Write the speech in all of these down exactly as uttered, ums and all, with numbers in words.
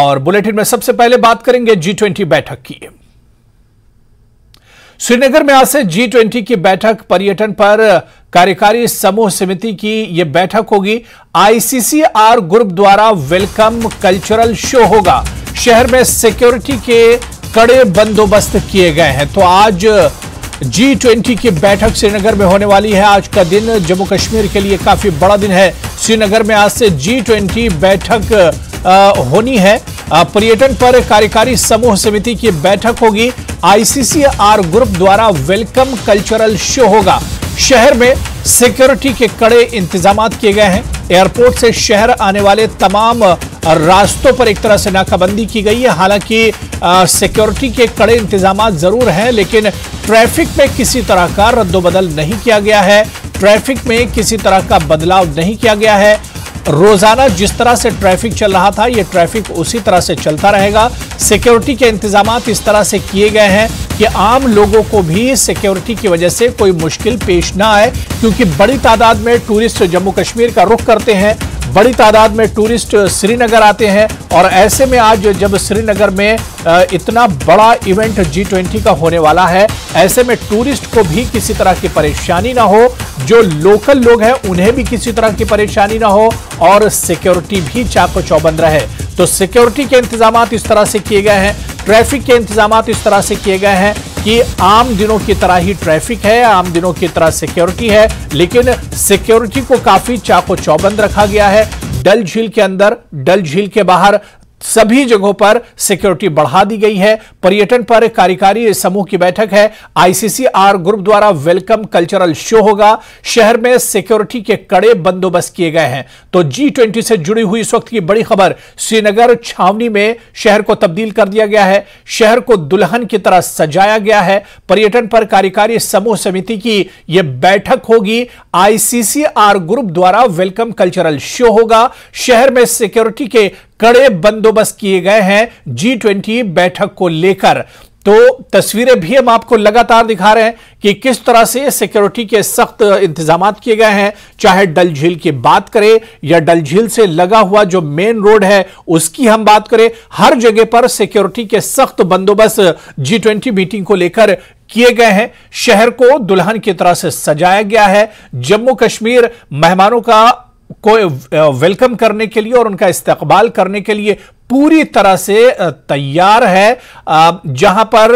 और बुलेटिन में सबसे पहले बात करेंगे जी ट्वेंटी बैठक की। श्रीनगर में आज से जी ट्वेंटी की बैठक, पर्यटन पर कार्यकारी समूह समिति की यह बैठक होगी। I C C R group द्वारा वेलकम कल्चरल शो होगा। शहर में सिक्योरिटी के कड़े बंदोबस्त किए गए हैं। तो आज जी ट्वेंटी की बैठक श्रीनगर में होने वाली है। आज का दिन जम्मू कश्मीर के लिए काफी बड़ा दिन है। श्रीनगर में आज से जी ट्वेंटी बैठक होनी है। पर्यटन पर कार्यकारी समूह समिति की बैठक होगी। I C C R group द्वारा वेलकम कल्चरल शो होगा। शहर में सिक्योरिटी के कड़े इंतजाम किए गए हैं। एयरपोर्ट से शहर आने वाले तमाम रास्तों पर एक तरह से नाकाबंदी की गई है। हालांकि सिक्योरिटी के कड़े इंतजाम जरूर हैं, लेकिन ट्रैफिक में किसी तरह का रद्दोबदल नहीं किया गया है। ट्रैफिक में किसी तरह का बदलाव नहीं किया गया है। रोजाना जिस तरह से ट्रैफिक चल रहा था, यह ट्रैफिक उसी तरह से चलता रहेगा। सिक्योरिटी के इंतजामात इस तरह से किए गए हैं कि आम लोगों को भी सिक्योरिटी की वजह से कोई मुश्किल पेश ना आए, क्योंकि बड़ी तादाद में टूरिस्ट जम्मू कश्मीर का रुख करते हैं, बड़ी तादाद में टूरिस्ट श्रीनगर आते हैं। और ऐसे में आज जब श्रीनगर में इतना बड़ा इवेंट जी ट्वेंटी का होने वाला है, ऐसे में टूरिस्ट को भी किसी तरह की परेशानी ना हो, जो लोकल लोग हैं उन्हें भी किसी तरह की परेशानी ना हो, और सिक्योरिटी भी चाको चौबंद रहे। तो सिक्योरिटी के इंतजाम इस तरह से किए गए हैं, ट्रैफिक के इंतजाम इस तरह से किए गए हैं कि आम दिनों की तरह ही ट्रैफिक है, आम दिनों की तरह सिक्योरिटी है, लेकिन सिक्योरिटी को काफी चाको चौबंद रखा गया है। डल झील के अंदर, डल झील के बाहर सभी जगहों पर सिक्योरिटी बढ़ा दी गई है। पर्यटन पर कार्यकारी समूह की बैठक है। I C C R group द्वारा वेलकम कल्चरल शो होगा। शहर में सिक्योरिटी के कड़े बंदोबस्त किए गए हैं। तो जी ट्वेंटी से जुड़ी हुई इस वक्त की बड़ी खबर, श्रीनगर छावनी में शहर को तब्दील कर दिया गया है। शहर को दुल्हन की तरह सजाया गया है। पर्यटन पर कार्यकारी समूह समिति की यह बैठक होगी। I C C R group द्वारा वेलकम कल्चरल शो होगा। शहर में सिक्योरिटी के कड़े बंदोबस्त किए गए हैं जी ट्वेंटी बैठक को लेकर। तो तस्वीरें भी हम आपको लगातार दिखा रहे हैं कि किस तरह से सिक्योरिटी के सख्त इंतजाम किए गए हैं। चाहे डल झील की बात करें या डल झील से लगा हुआ जो मेन रोड है उसकी हम बात करें, हर जगह पर सिक्योरिटी के सख्त बंदोबस्त जी ट्वेंटी मीटिंग को लेकर किए गए हैं। शहर को दुल्हन की तरह से सजाया गया है। जम्मू कश्मीर मेहमानों का को वेलकम करने के लिए और उनका इस्तकबाल करने के लिए पूरी तरह से तैयार है। जहां पर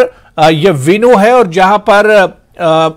यह वेन्यू है और जहां पर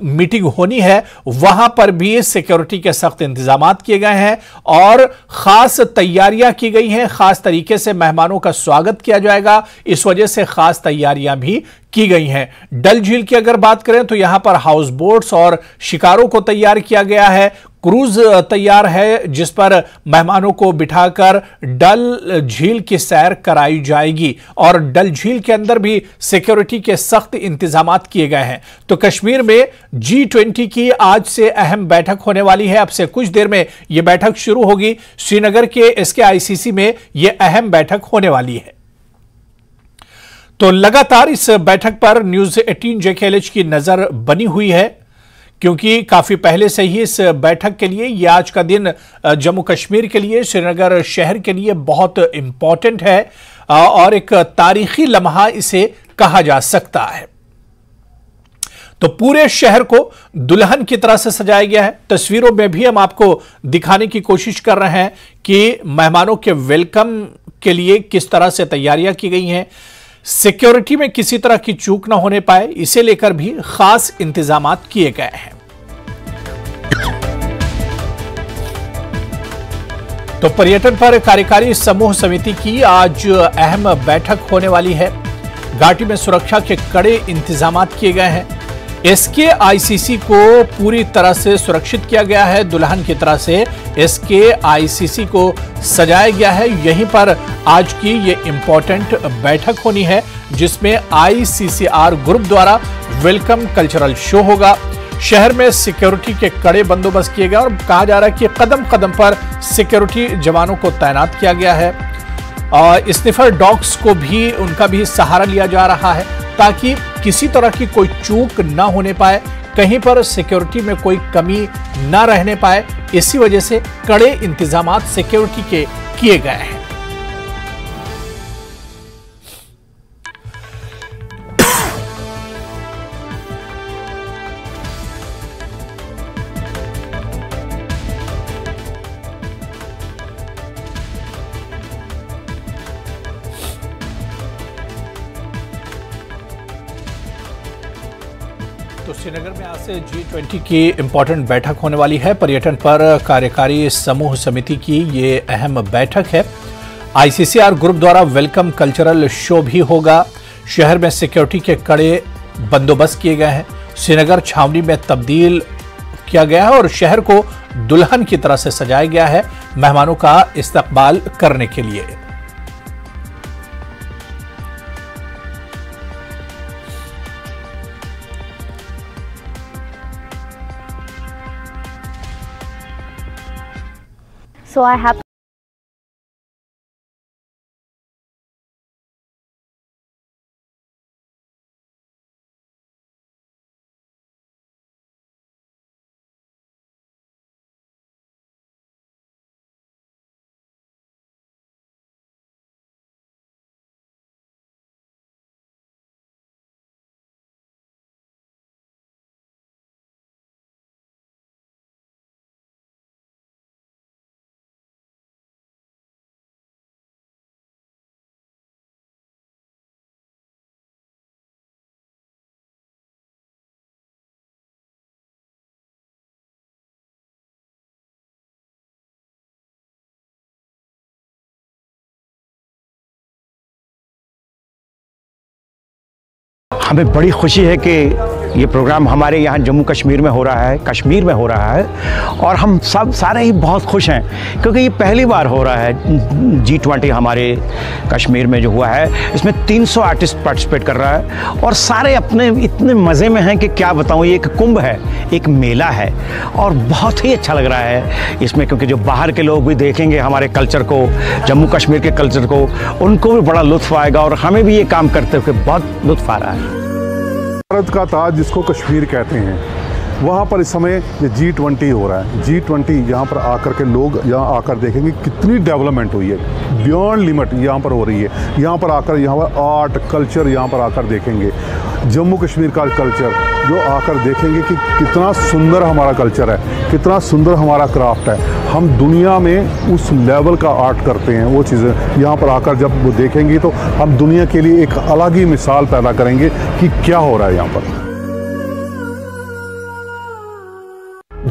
मीटिंग होनी है, वहां पर भी सिक्योरिटी के सख्त इंतजाम किए गए हैं और खास तैयारियां की गई हैं। खास तरीके से मेहमानों का स्वागत किया जाएगा, इस वजह से खास तैयारियां भी की गई हैं। डल झील की अगर बात करें तो यहां पर हाउस बोट्स और शिकारों को तैयार किया गया है। क्रूज तैयार है जिस पर मेहमानों को बिठाकर डल झील की सैर कराई जाएगी। और डल झील के अंदर भी सिक्योरिटी के सख्त इंतजाम किए गए हैं। तो कश्मीर में जी ट्वेंटी की आज से अहम बैठक होने वाली है। अब से कुछ देर में यह बैठक शुरू होगी। श्रीनगर के इसके आई सी सी में यह अहम बैठक होने वाली है। तो लगातार इस बैठक पर न्यूज एटीन जेकेएलएच की नजर बनी हुई है, क्योंकि काफी पहले से ही इस बैठक के लिए, यह आज का दिन जम्मू कश्मीर के लिए, श्रीनगर शहर के लिए बहुत इंपॉर्टेंट है और एक तारीखी लम्हा इसे कहा जा सकता है। तो पूरे शहर को दुल्हन की तरह से सजाया गया है। तस्वीरों में भी हम आपको दिखाने की कोशिश कर रहे हैं कि मेहमानों के वेलकम के लिए किस तरह से तैयारियां की गई हैं। सिक्योरिटी में किसी तरह की चूक ना होने पाए, इसे लेकर भी खास इंतजाम किए गए हैं। तो पर्यटन पर कार्यकारी समूह समिति की आज अहम बैठक होने वाली है। घाटी में सुरक्षा के कड़े इंतजाम किए गए हैं। एसके आईसीसी को पूरी तरह से सुरक्षित किया गया है। दुल्हन की तरह से एसके आईसीसी को सजाया गया है। यहीं पर आज की ये इम्पोर्टेंट बैठक होनी है, जिसमें I C C R group द्वारा वेलकम कल्चरल शो होगा। शहर में सिक्योरिटी के कड़े बंदोबस्त किए गए और कहा जा रहा है कि कदम कदम पर सिक्योरिटी जवानों को तैनात किया गया है। और स्निफर डॉग्स को भी, उनका भी सहारा लिया जा रहा है, ताकि किसी तरह की कोई चूक ना होने पाए, कहीं पर सिक्योरिटी में कोई कमी ना रहने पाए। इसी वजह से कड़े इंतजामात सिक्योरिटी के किए गए हैं। श्रीनगर में आज से जी ट्वेंटी की इम्पोर्टेंट बैठक होने वाली है। पर्यटन पर कार्यकारी समूह समिति की ये अहम बैठक है। I C C R group द्वारा वेलकम कल्चरल शो भी होगा। शहर में सिक्योरिटी के कड़े बंदोबस्त किए गए हैं। श्रीनगर छावनी में तब्दील किया गया है और शहर को दुल्हन की तरह से सजाया गया है मेहमानों का इस्तकबाल करने के लिए। So I have हमें बड़ी खुशी है कि ये प्रोग्राम हमारे यहाँ जम्मू कश्मीर में हो रहा है, कश्मीर में हो रहा है और हम सब सारे ही बहुत खुश हैं क्योंकि ये पहली बार हो रहा है। जी ट्वेंटी हमारे कश्मीर में जो हुआ है इसमें तीन सौ आर्टिस्ट पार्टिसिपेट कर रहा है और सारे अपने इतने मज़े में हैं कि क्या बताऊँ। ये एक कुंभ है, एक मेला है और बहुत ही अच्छा लग रहा है इसमें, क्योंकि जो बाहर के लोग भी देखेंगे हमारे कल्चर को, जम्मू कश्मीर के कल्चर को, उनको भी बड़ा लुत्फ़ आएगा और हमें भी ये काम करते हुए बहुत लुत्फ़ आ रहा है। भारत का ताज जिसको कश्मीर कहते हैं, वहाँ पर इस समय जी ट्वेंटी हो रहा है। जी ट्वेंटी यहाँ पर आकर के लोग यहाँ आकर देखेंगे कितनी डेवलपमेंट हुई है, बियॉन्ड लिमिट यहाँ पर हो रही है। यहाँ पर आकर यहाँ पर आर्ट कल्चर यहाँ पर आकर देखेंगे जम्मू कश्मीर का कल्चर, जो आकर देखेंगे कि कितना सुंदर हमारा कल्चर है, कितना सुंदर हमारा क्राफ्ट है। हम दुनिया में उस लेवल का आर्ट करते हैं, वो चीज़ें यहाँ पर आकर जब वो देखेंगे तो हम दुनिया के लिए एक अलग ही मिसाल पैदा करेंगे कि क्या हो रहा है यहाँ पर।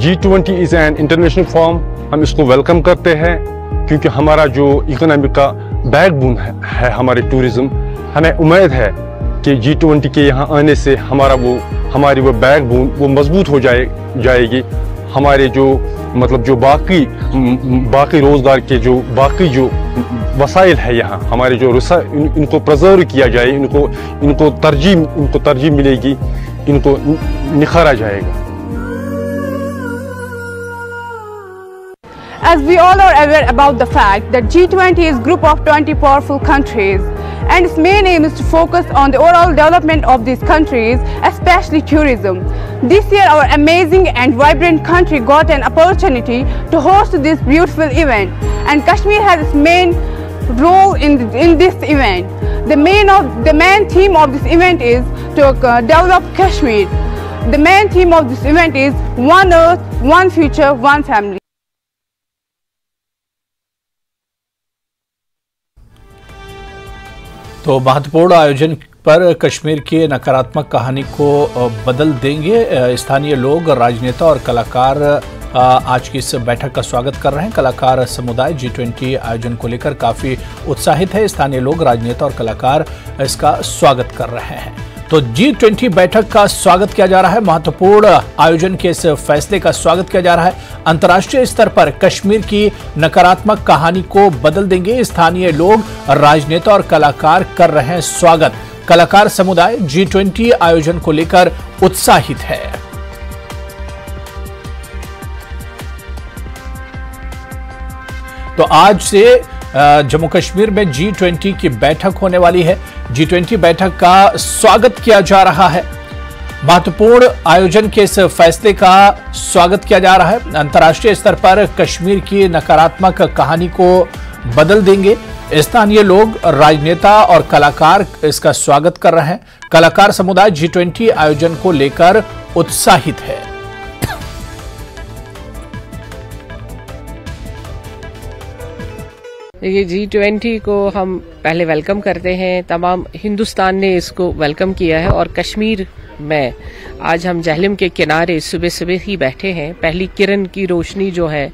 G twenty is an international form, हम इसको वेलकम करते हैं क्योंकि हमारा जो इकोनॉमी का बैकबोन है, है हमारे टूरिज़्म। हमें उम्मीद है कि जी ट्वेंटी के यहाँ आने से हमारा वो हमारी वो बैकबोन वो मजबूत हो जाए जाएगी हमारे जो मतलब जो बाकी बाकी रोज़गार के जो बाकी जो वसाइल है यहाँ हमारे जो रसा इन, इनको प्रजर्व किया जाए, इनको इनको तरजीह इनको तरजीह मिलेगी, इनको निखारा जाएगा। As we all are aware about the fact that G twenty is group of twenty powerful countries and its main aim is to focus on the overall development of these countries, especially tourism. This year our amazing and vibrant country got an opportunity to host this beautiful event and Kashmir has its main role in, in this event. The main, of, the main theme of this event is to uh, develop Kashmir. The main theme of this event is One Earth, One Future, One Family. तो महत्वपूर्ण आयोजन पर कश्मीर की नकारात्मक कहानी को बदल देंगे स्थानीय लोग, राजनेता और कलाकार। आज की इस बैठक का स्वागत कर रहे हैं। कलाकार समुदाय जी ट्वेंटी आयोजन को लेकर काफ़ी उत्साहित है। स्थानीय लोग, राजनेता और कलाकार इसका स्वागत कर रहे हैं। तो जी ट्वेंटी बैठक का स्वागत किया जा रहा है, महत्वपूर्ण आयोजन के इस फैसले का स्वागत किया जा रहा है। अंतर्राष्ट्रीय स्तर पर कश्मीर की नकारात्मक कहानी को बदल देंगे स्थानीय लोग, राजनेता और कलाकार कर रहे हैं स्वागत। कलाकार समुदाय जी ट्वेंटी आयोजन को लेकर उत्साहित है। तो आज से जम्मू कश्मीर में जी ट्वेंटी की बैठक होने वाली है। जी ट्वेंटी बैठक का स्वागत किया जा रहा है, महत्वपूर्ण आयोजन के इस फैसले का स्वागत किया जा रहा है। अंतर्राष्ट्रीय स्तर पर कश्मीर की नकारात्मक कहानी को बदल देंगे स्थानीय लोग, राजनेता और कलाकार इसका स्वागत कर रहे हैं। कलाकार समुदाय जी ट्वेंटी आयोजन को लेकर उत्साहित है। ये जी ट्वेंटी को हम पहले वेलकम करते हैं, तमाम हिंदुस्तान ने इसको वेलकम किया है। और कश्मीर में आज हम जहलम के किनारे सुबह सुबह ही बैठे हैं, पहली किरण की रोशनी जो है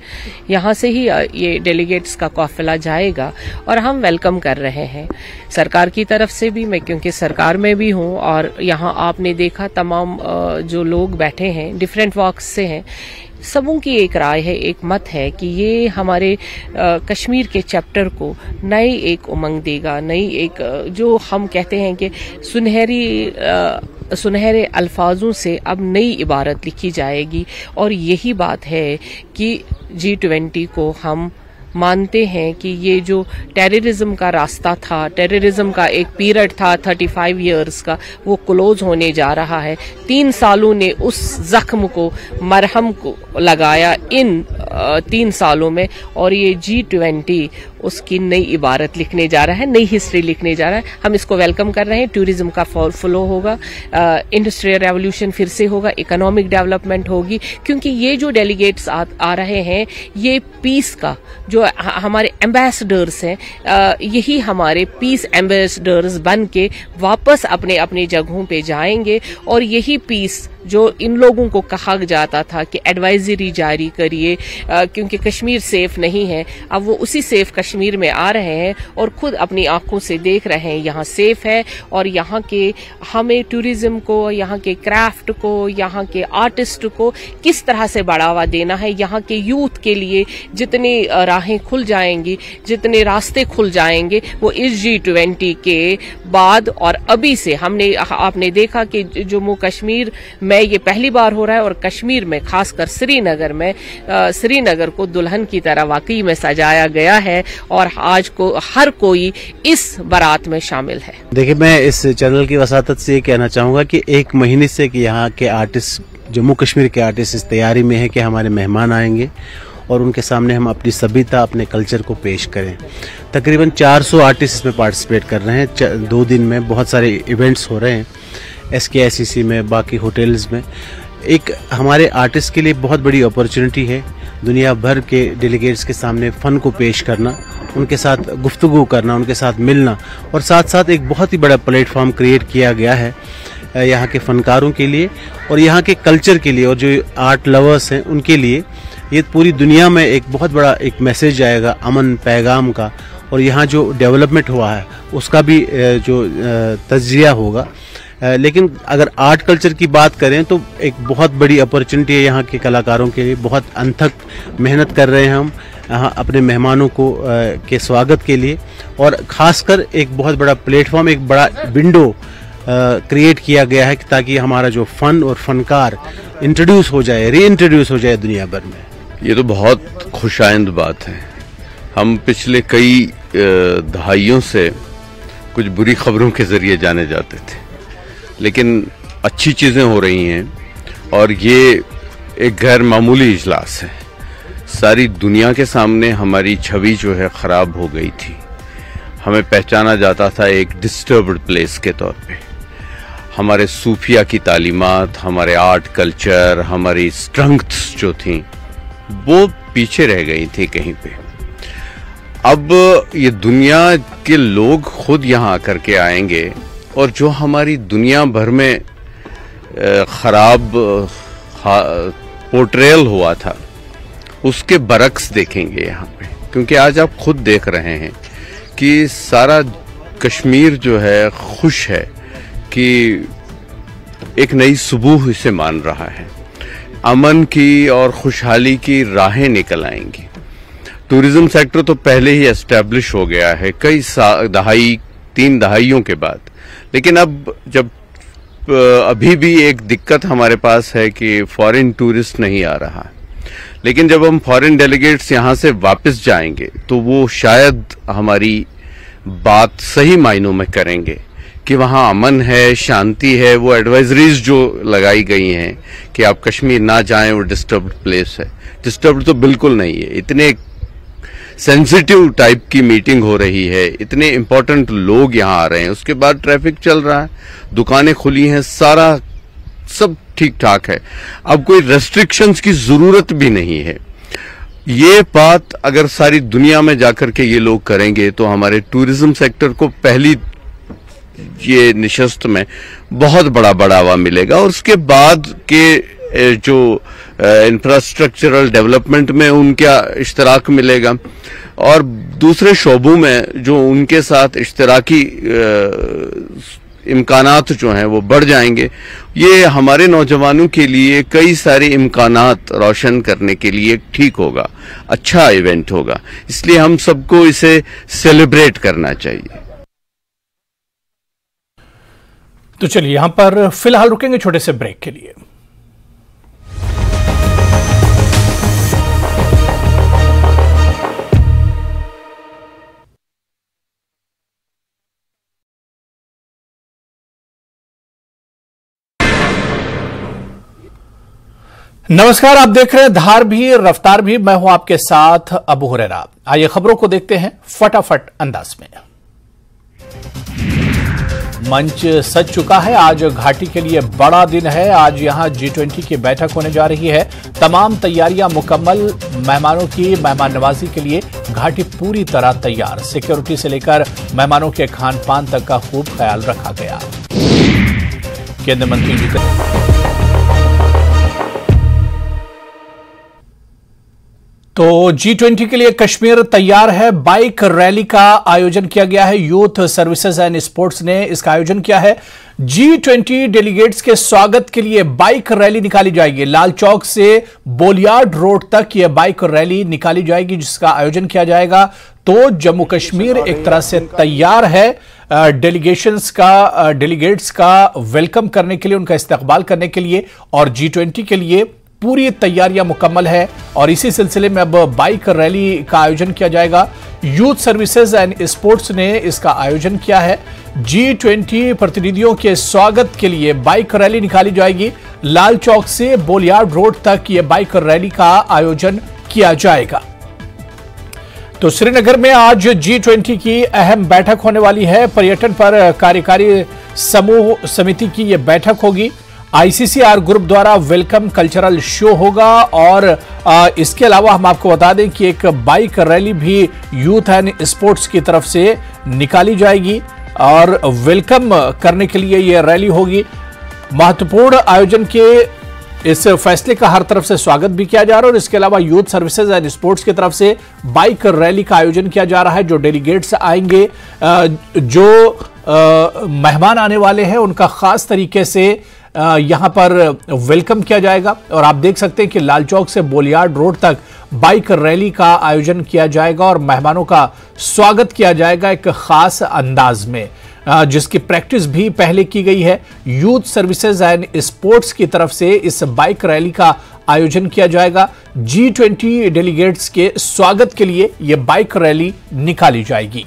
यहाँ से ही ये डेलीगेट्स का काफिला जाएगा और हम वेलकम कर रहे हैं सरकार की तरफ से भी। मैं क्योंकि सरकार में भी हूँ और यहाँ आपने देखा तमाम जो लोग बैठे हैं डिफरेंट वॉक्स से हैं, सबों की एक राय है, एक मत है कि ये हमारे आ, कश्मीर के चैप्टर को नई एक उमंग देगा, नई एक जो हम कहते हैं कि सुनहरी आ, सुनहरे अल्फाजों से अब नई इबारत लिखी जाएगी। और यही बात है कि जी ट्वेंटी को हम मानते हैं कि ये जो टेररिज्म का रास्ता था, टेररिज्म का एक पीरियड था पैंतीस इयर्स का, वो क्लोज होने जा रहा है। तीन सालों ने उस जख्म को, मरहम को लगाया इन आ, तीन सालों में, और ये जी ट्वेंटी उसकी नई इबारत लिखने जा रहा है, नई हिस्ट्री लिखने जा रहा है। हम इसको वेलकम कर रहे हैं। टूरिज्म का फॉल फ्लो होगा, इंडस्ट्रियल रेवोल्यूशन फिर से होगा, इकोनॉमिक डेवलपमेंट होगी, क्योंकि ये जो डेलीगेट्स आ, आ रहे हैं ये पीस का जो हमारे एम्बेसडर्स हैं, यही हमारे पीस एम्बेसडर्स बन के वापस अपने अपने जगहों पे जाएंगे। और यही पीस जो इन लोगों को कहा जाता था कि एडवाइजरी जारी करिए क्योंकि कश्मीर सेफ नहीं है, अब वो उसी सेफ कश्मीर में आ रहे हैं और खुद अपनी आंखों से देख रहे हैं यहाँ सेफ है। और यहाँ के हमें टूरिज्म को, यहाँ के क्राफ्ट को, यहाँ के आर्टिस्ट को किस तरह से बढ़ावा देना है, यहाँ के यूथ के लिए जितनी राहें खुल जाएंगी, जितने रास्ते खुल जाएंगे, वो इस जी ट्वेंटी के बाद और अभी से। हमने आपने देखा कि जम्मू कश्मीर में ये पहली बार हो रहा है और कश्मीर में खासकर श्रीनगर में आ, श्रीनगर को दुल्हन की तरह वाकई में सजाया गया है और आज को हर कोई इस बारात में शामिल है। देखिए, मैं इस चैनल की वसातत से ये कहना चाहूंगा कि एक महीने से कि यहाँ के आर्टिस्ट, जम्मू कश्मीर के आर्टिस्ट इस तैयारी में है कि हमारे मेहमान आएंगे और उनके सामने हम अपनी सभ्यता, अपने कल्चर को पेश करें। तकरीबन चार सौ आर्टिस्ट इसमें पार्टिसिपेट कर रहे हैं। दो दिन में बहुत सारे इवेंट्स हो रहे हैं एस के आई सी सी में, बाकी होटल्स में। एक हमारे आर्टिस्ट के लिए बहुत बड़ी अपॉर्चुनिटी है दुनिया भर के डेलीगेट्स के सामने फ़न को पेश करना, उनके साथ गुफ्तगू करना, उनके साथ मिलना, और साथ साथ एक बहुत ही बड़ा प्लेटफॉर्म क्रिएट किया गया है यहाँ के फ़नकारों के लिए और यहाँ के कल्चर के लिए और जो आर्ट लवर्स हैं उनके लिए। ये पूरी दुनिया में एक बहुत बड़ा एक मैसेज आएगा अमन पैगाम का, और यहाँ जो डेवलपमेंट हुआ है उसका भी जो तजिया होगा। लेकिन अगर आर्ट कल्चर की बात करें तो एक बहुत बड़ी अपॉर्चुनिटी है यहाँ के कलाकारों के लिए। बहुत अनथक मेहनत कर रहे हैं हम अपने मेहमानों को के स्वागत के लिए, और ख़ासकर एक बहुत बड़ा प्लेटफॉर्म, एक बड़ा विंडो क्रिएट किया गया है ताकि हमारा जो फ़न और फ़नकार इंट्रोड्यूस हो जाए, री इंट्रोड्यूस हो जाए दुनिया भर में। ये तो बहुत खुशाइंद बात है। हम पिछले कई दहाइयों से कुछ बुरी खबरों के ज़रिए जाने जाते थे, लेकिन अच्छी चीज़ें हो रही हैं और ये एक गैर मामूली इजलास है। सारी दुनिया के सामने हमारी छवि जो है ख़राब हो गई थी। हमें पहचाना जाता था एक डिस्टर्ब्ड प्लेस के तौर पे। हमारे सूफिया की तालीमात, हमारे आर्ट कल्चर, हमारी स्ट्रेंथ्स जो थीं वो पीछे रह गई थी कहीं पे। अब ये दुनिया के लोग खुद यहाँ आकर के आएंगे और जो हमारी दुनिया भर में ख़राब पोर्ट्रेयल हुआ था उसके बरक्स देखेंगे यहाँ पे, क्योंकि आज आप खुद देख रहे हैं कि सारा कश्मीर जो है खुश है कि एक नई सुबह इसे मान रहा है। अमन की और खुशहाली की राहें निकल आएंगी। टूरिज़्म सेक्टर तो पहले ही एस्टेब्लिश हो गया है कई दहाई, तीन दहाइयों के बाद, लेकिन अब जब अभी भी एक दिक्कत हमारे पास है कि फॉरेन टूरिस्ट नहीं आ रहा, लेकिन जब हम फॉरेन डेलीगेट्स यहाँ से वापस जाएंगे तो वो शायद हमारी बात सही मायनों में करेंगे कि वहाँ अमन है, शांति है। वो एडवाइजरीज जो लगाई गई हैं कि आप कश्मीर ना जाएं, वो डिस्टर्ब्ड प्लेस है, डिस्टर्ब्ड तो बिल्कुल नहीं है। इतने सेंसिटिव टाइप की मीटिंग हो रही है, इतने इम्पोर्टेंट लोग यहाँ आ रहे हैं, उसके बाद ट्रैफिक चल रहा है, दुकानें खुली हैं, सारा सब ठीक ठाक है। अब कोई रेस्ट्रिक्शंस की ज़रूरत भी नहीं है। ये बात अगर सारी दुनिया में जाकर के ये लोग करेंगे तो हमारे टूरिज्म सेक्टर को पहली ये निशस्त में बहुत बड़ा बढ़ावा मिलेगा। और उसके बाद के जो इंफ्रास्ट्रक्चरल डेवलपमेंट में उनका इश्तराक मिलेगा और दूसरे शोबों में जो उनके साथ इश्तराकी इम्कानात जो हैं वो बढ़ जाएंगे। ये हमारे नौजवानों के लिए कई सारे इम्कानात रोशन करने के लिए ठीक होगा, अच्छा इवेंट होगा, इसलिए हम सबको इसे सेलिब्रेट करना चाहिए। तो चलिए यहां पर फिलहाल रुकेंगे छोटे से ब्रेक के लिए। नमस्कार, आप देख रहे हैं धार भी रफ्तार भी, मैं हूं आपके साथ अबू हुरैरा। आइए खबरों को देखते हैं फटाफट अंदाज में। मंच सज चुका है, आज घाटी के लिए बड़ा दिन है। आज यहां जी ट्वेंटी की बैठक होने जा रही है, तमाम तैयारियां मुकम्मल, मेहमानों की मेहमान नवाजी के लिए घाटी पूरी तरह तैयार। सिक्योरिटी से लेकर मेहमानों के खान पान तक का खूब ख्याल रखा गया। केंद्रीय मंत्री जितेंद्र तो जी ट्वेंटी के लिए कश्मीर तैयार है। बाइक रैली का आयोजन किया गया है, यूथ सर्विसेज एंड स्पोर्ट्स ने इसका आयोजन किया है। जी ट्वेंटी डेलीगेट्स के स्वागत के लिए बाइक रैली निकाली जाएगी। लाल चौक से बोलियार्ड रोड तक यह बाइक रैली निकाली जाएगी जिसका आयोजन किया जाएगा। तो जम्मू कश्मीर एक तरह से तैयार है डेलीगेशंस का, डेलीगेट्स का वेलकम करने के लिए, उनका इस्तकबाल करने के लिए, और जी ट्वेंटी के लिए पूरी तैयारियां मुकम्मल है। और इसी सिलसिले में अब बाइक रैली का आयोजन किया जाएगा। यूथ सर्विसेज एंड स्पोर्ट्स ने इसका आयोजन किया है। जी ट्वेंटी प्रतिनिधियों के स्वागत के लिए बाइक रैली निकाली जाएगी। लाल चौक से बोलियार्ड रोड तक यह बाइक रैली का आयोजन किया जाएगा। तो श्रीनगर में आज जी ट्वेंटी की अहम बैठक होने वाली है। पर्यटन पर कार्यकारी समूह समिति की यह बैठक होगी। I C C R group द्वारा वेलकम कल्चरल शो होगा और इसके अलावा हम आपको बता दें कि एक बाइक रैली भी यूथ एंड स्पोर्ट्स की तरफ से निकाली जाएगी और वेलकम करने के लिए यह रैली होगी। महत्वपूर्ण आयोजन के इस फैसले का हर तरफ से स्वागत भी किया जा रहा है और इसके अलावा यूथ सर्विसेज एंड स्पोर्ट्स की तरफ से बाइक रैली का आयोजन किया जा रहा है। जो डेलीगेट्स आएंगे, जो मेहमान आने वाले हैं, उनका खास तरीके से यहां पर वेलकम किया जाएगा। और आप देख सकते हैं कि लाल चौक से बोलियार्ड रोड तक बाइक रैली का आयोजन किया जाएगा और मेहमानों का स्वागत किया जाएगा एक खास अंदाज में, जिसकी प्रैक्टिस भी पहले की गई है। यूथ सर्विसेज एंड स्पोर्ट्स की तरफ से इस बाइक रैली का आयोजन किया जाएगा। जी ट्वेंटी डेलीगेट्स के स्वागत के लिए यह बाइक रैली निकाली जाएगी।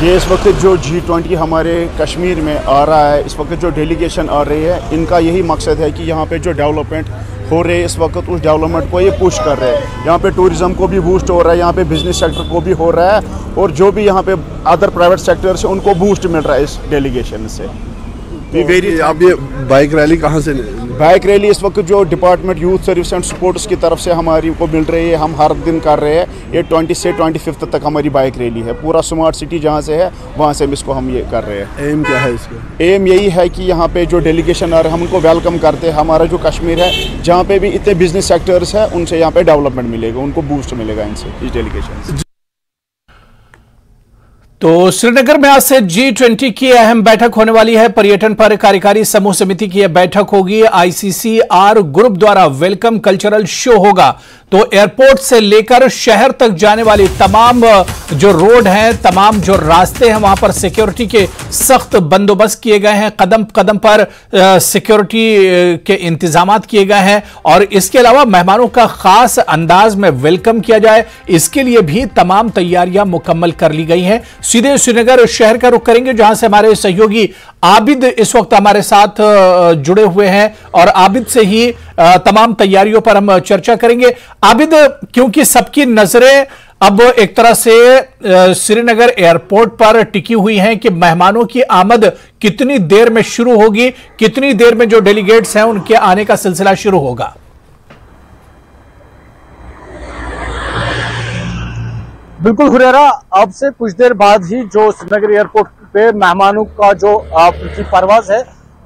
ये इस वक्त जो जी ट्वेंटी हमारे कश्मीर में आ रहा है, इस वक्त जो डेलीगेशन आ रही है, इनका यही मकसद है कि यहाँ पे जो डेवलपमेंट हो रही है इस वक्त, उस डेवलपमेंट को ये पुश कर रहे हैं। यहाँ पे टूरिज़्म को भी बूस्ट हो रहा है, यहाँ पे बिजनेस सेक्टर को भी हो रहा है और जो भी यहाँ पे अदर प्राइवेट सेक्टर से उनको बूस्ट मिल रहा है इस डेलीगेशन से। तो आप ये बाइक रैली कहाँ से? बाइक रैली इस वक्त जो department youth service and sports की तरफ से हमारी को मिल रही है, हम हर दिन कर रहे हैं। ये ट्वेंटी से ट्वेंटी फिफ्थ तक हमारी बाइक रैली है। पूरा स्मार्ट सिटी जहाँ से है वहाँ से हम इसको हम ये कर रहे हैं। एम क्या है इसका? एम यही है कि यहाँ पे जो डेलीगेशन आ रहे हैं हम उनको वेलकम करते हैं। हमारा जो कश्मीर है जहाँ पे भी इतने बिजनेस सेक्टर्स हैं, उनसे यहाँ पे डेवलपमेंट मिलेगा, उनको बूस्ट मिलेगा इनसे, इस डेलीगेशन से। तो श्रीनगर में आज से जी ट्वेंटी की अहम बैठक होने वाली है। पर्यटन पर कार्यकारी समूह समिति की यह बैठक होगी। I C C R group द्वारा वेलकम कल्चरल शो होगा। तो एयरपोर्ट से लेकर शहर तक जाने वाली तमाम जो रोड हैं, तमाम जो रास्ते हैं, वहां पर सिक्योरिटी के सख्त बंदोबस्त किए गए हैं। कदम कदम पर सिक्योरिटी के इंतजाम किए गए हैं और इसके अलावा मेहमानों का खास अंदाज में वेलकम किया जाए, इसके लिए भी तमाम तैयारियां मुकम्मल कर ली गई हैं। सीधे श्रीनगर शहर का रुख करेंगे जहां से हमारे सहयोगी आबिद इस वक्त हमारे साथ जुड़े हुए हैं और आबिद से ही तमाम तैयारियों पर हम चर्चा करेंगे। आबिद, क्योंकि सबकी नजरें अब एक तरह से श्रीनगर एयरपोर्ट पर टिकी हुई हैं कि मेहमानों की आमद कितनी देर में शुरू होगी, कितनी देर में जो डेलीगेट्स हैं उनके आने का सिलसिला शुरू होगा। बिल्कुल हुरेरा, आपसे कुछ देर बाद ही जो श्रीनगर एयरपोर्ट पे मेहमानों का जो की परवाज है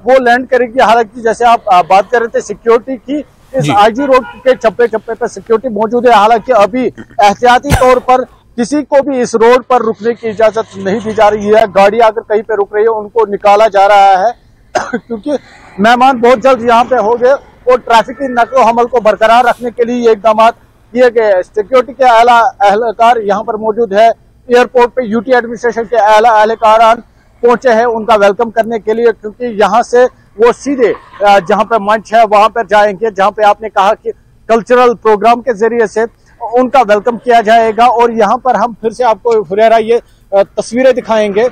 वो लैंड करेगी। हालांकि जैसे आप बात कर रहे थे सिक्योरिटी की, इस आईजी रोड के चप्पे चप्पे पर सिक्योरिटी मौजूद है। हालांकि अभी एहतियाती तौर पर किसी को भी इस रोड पर रुकने की इजाजत नहीं दी जा रही है। गाड़ियां अगर कहीं पे रुक रही है उनको निकाला जा रहा है क्योंकि मेहमान बहुत जल्द यहाँ पे हो गए और ट्रैफिक की नकलो हमल को बरकरार रखने के लिए ये इकदाम किए गए। सिक्योरिटी के आला अहलकार यहाँ पर मौजूद है। एयरपोर्ट पे यूटी एडमिनिस्ट्रेशन के आला अहलकारान पहुंचे हैं उनका वेलकम करने के लिए, क्योंकि यहाँ से वो सीधे जहाँ पे मंच है वहां पर जाएंगे, जहाँ पे आपने कहा कि कल्चरल प्रोग्राम के जरिए से उनका वेलकम किया जाएगा। और यहाँ पर हम फिर से आपको फुरेरा ये तस्वीरें दिखाएंगे।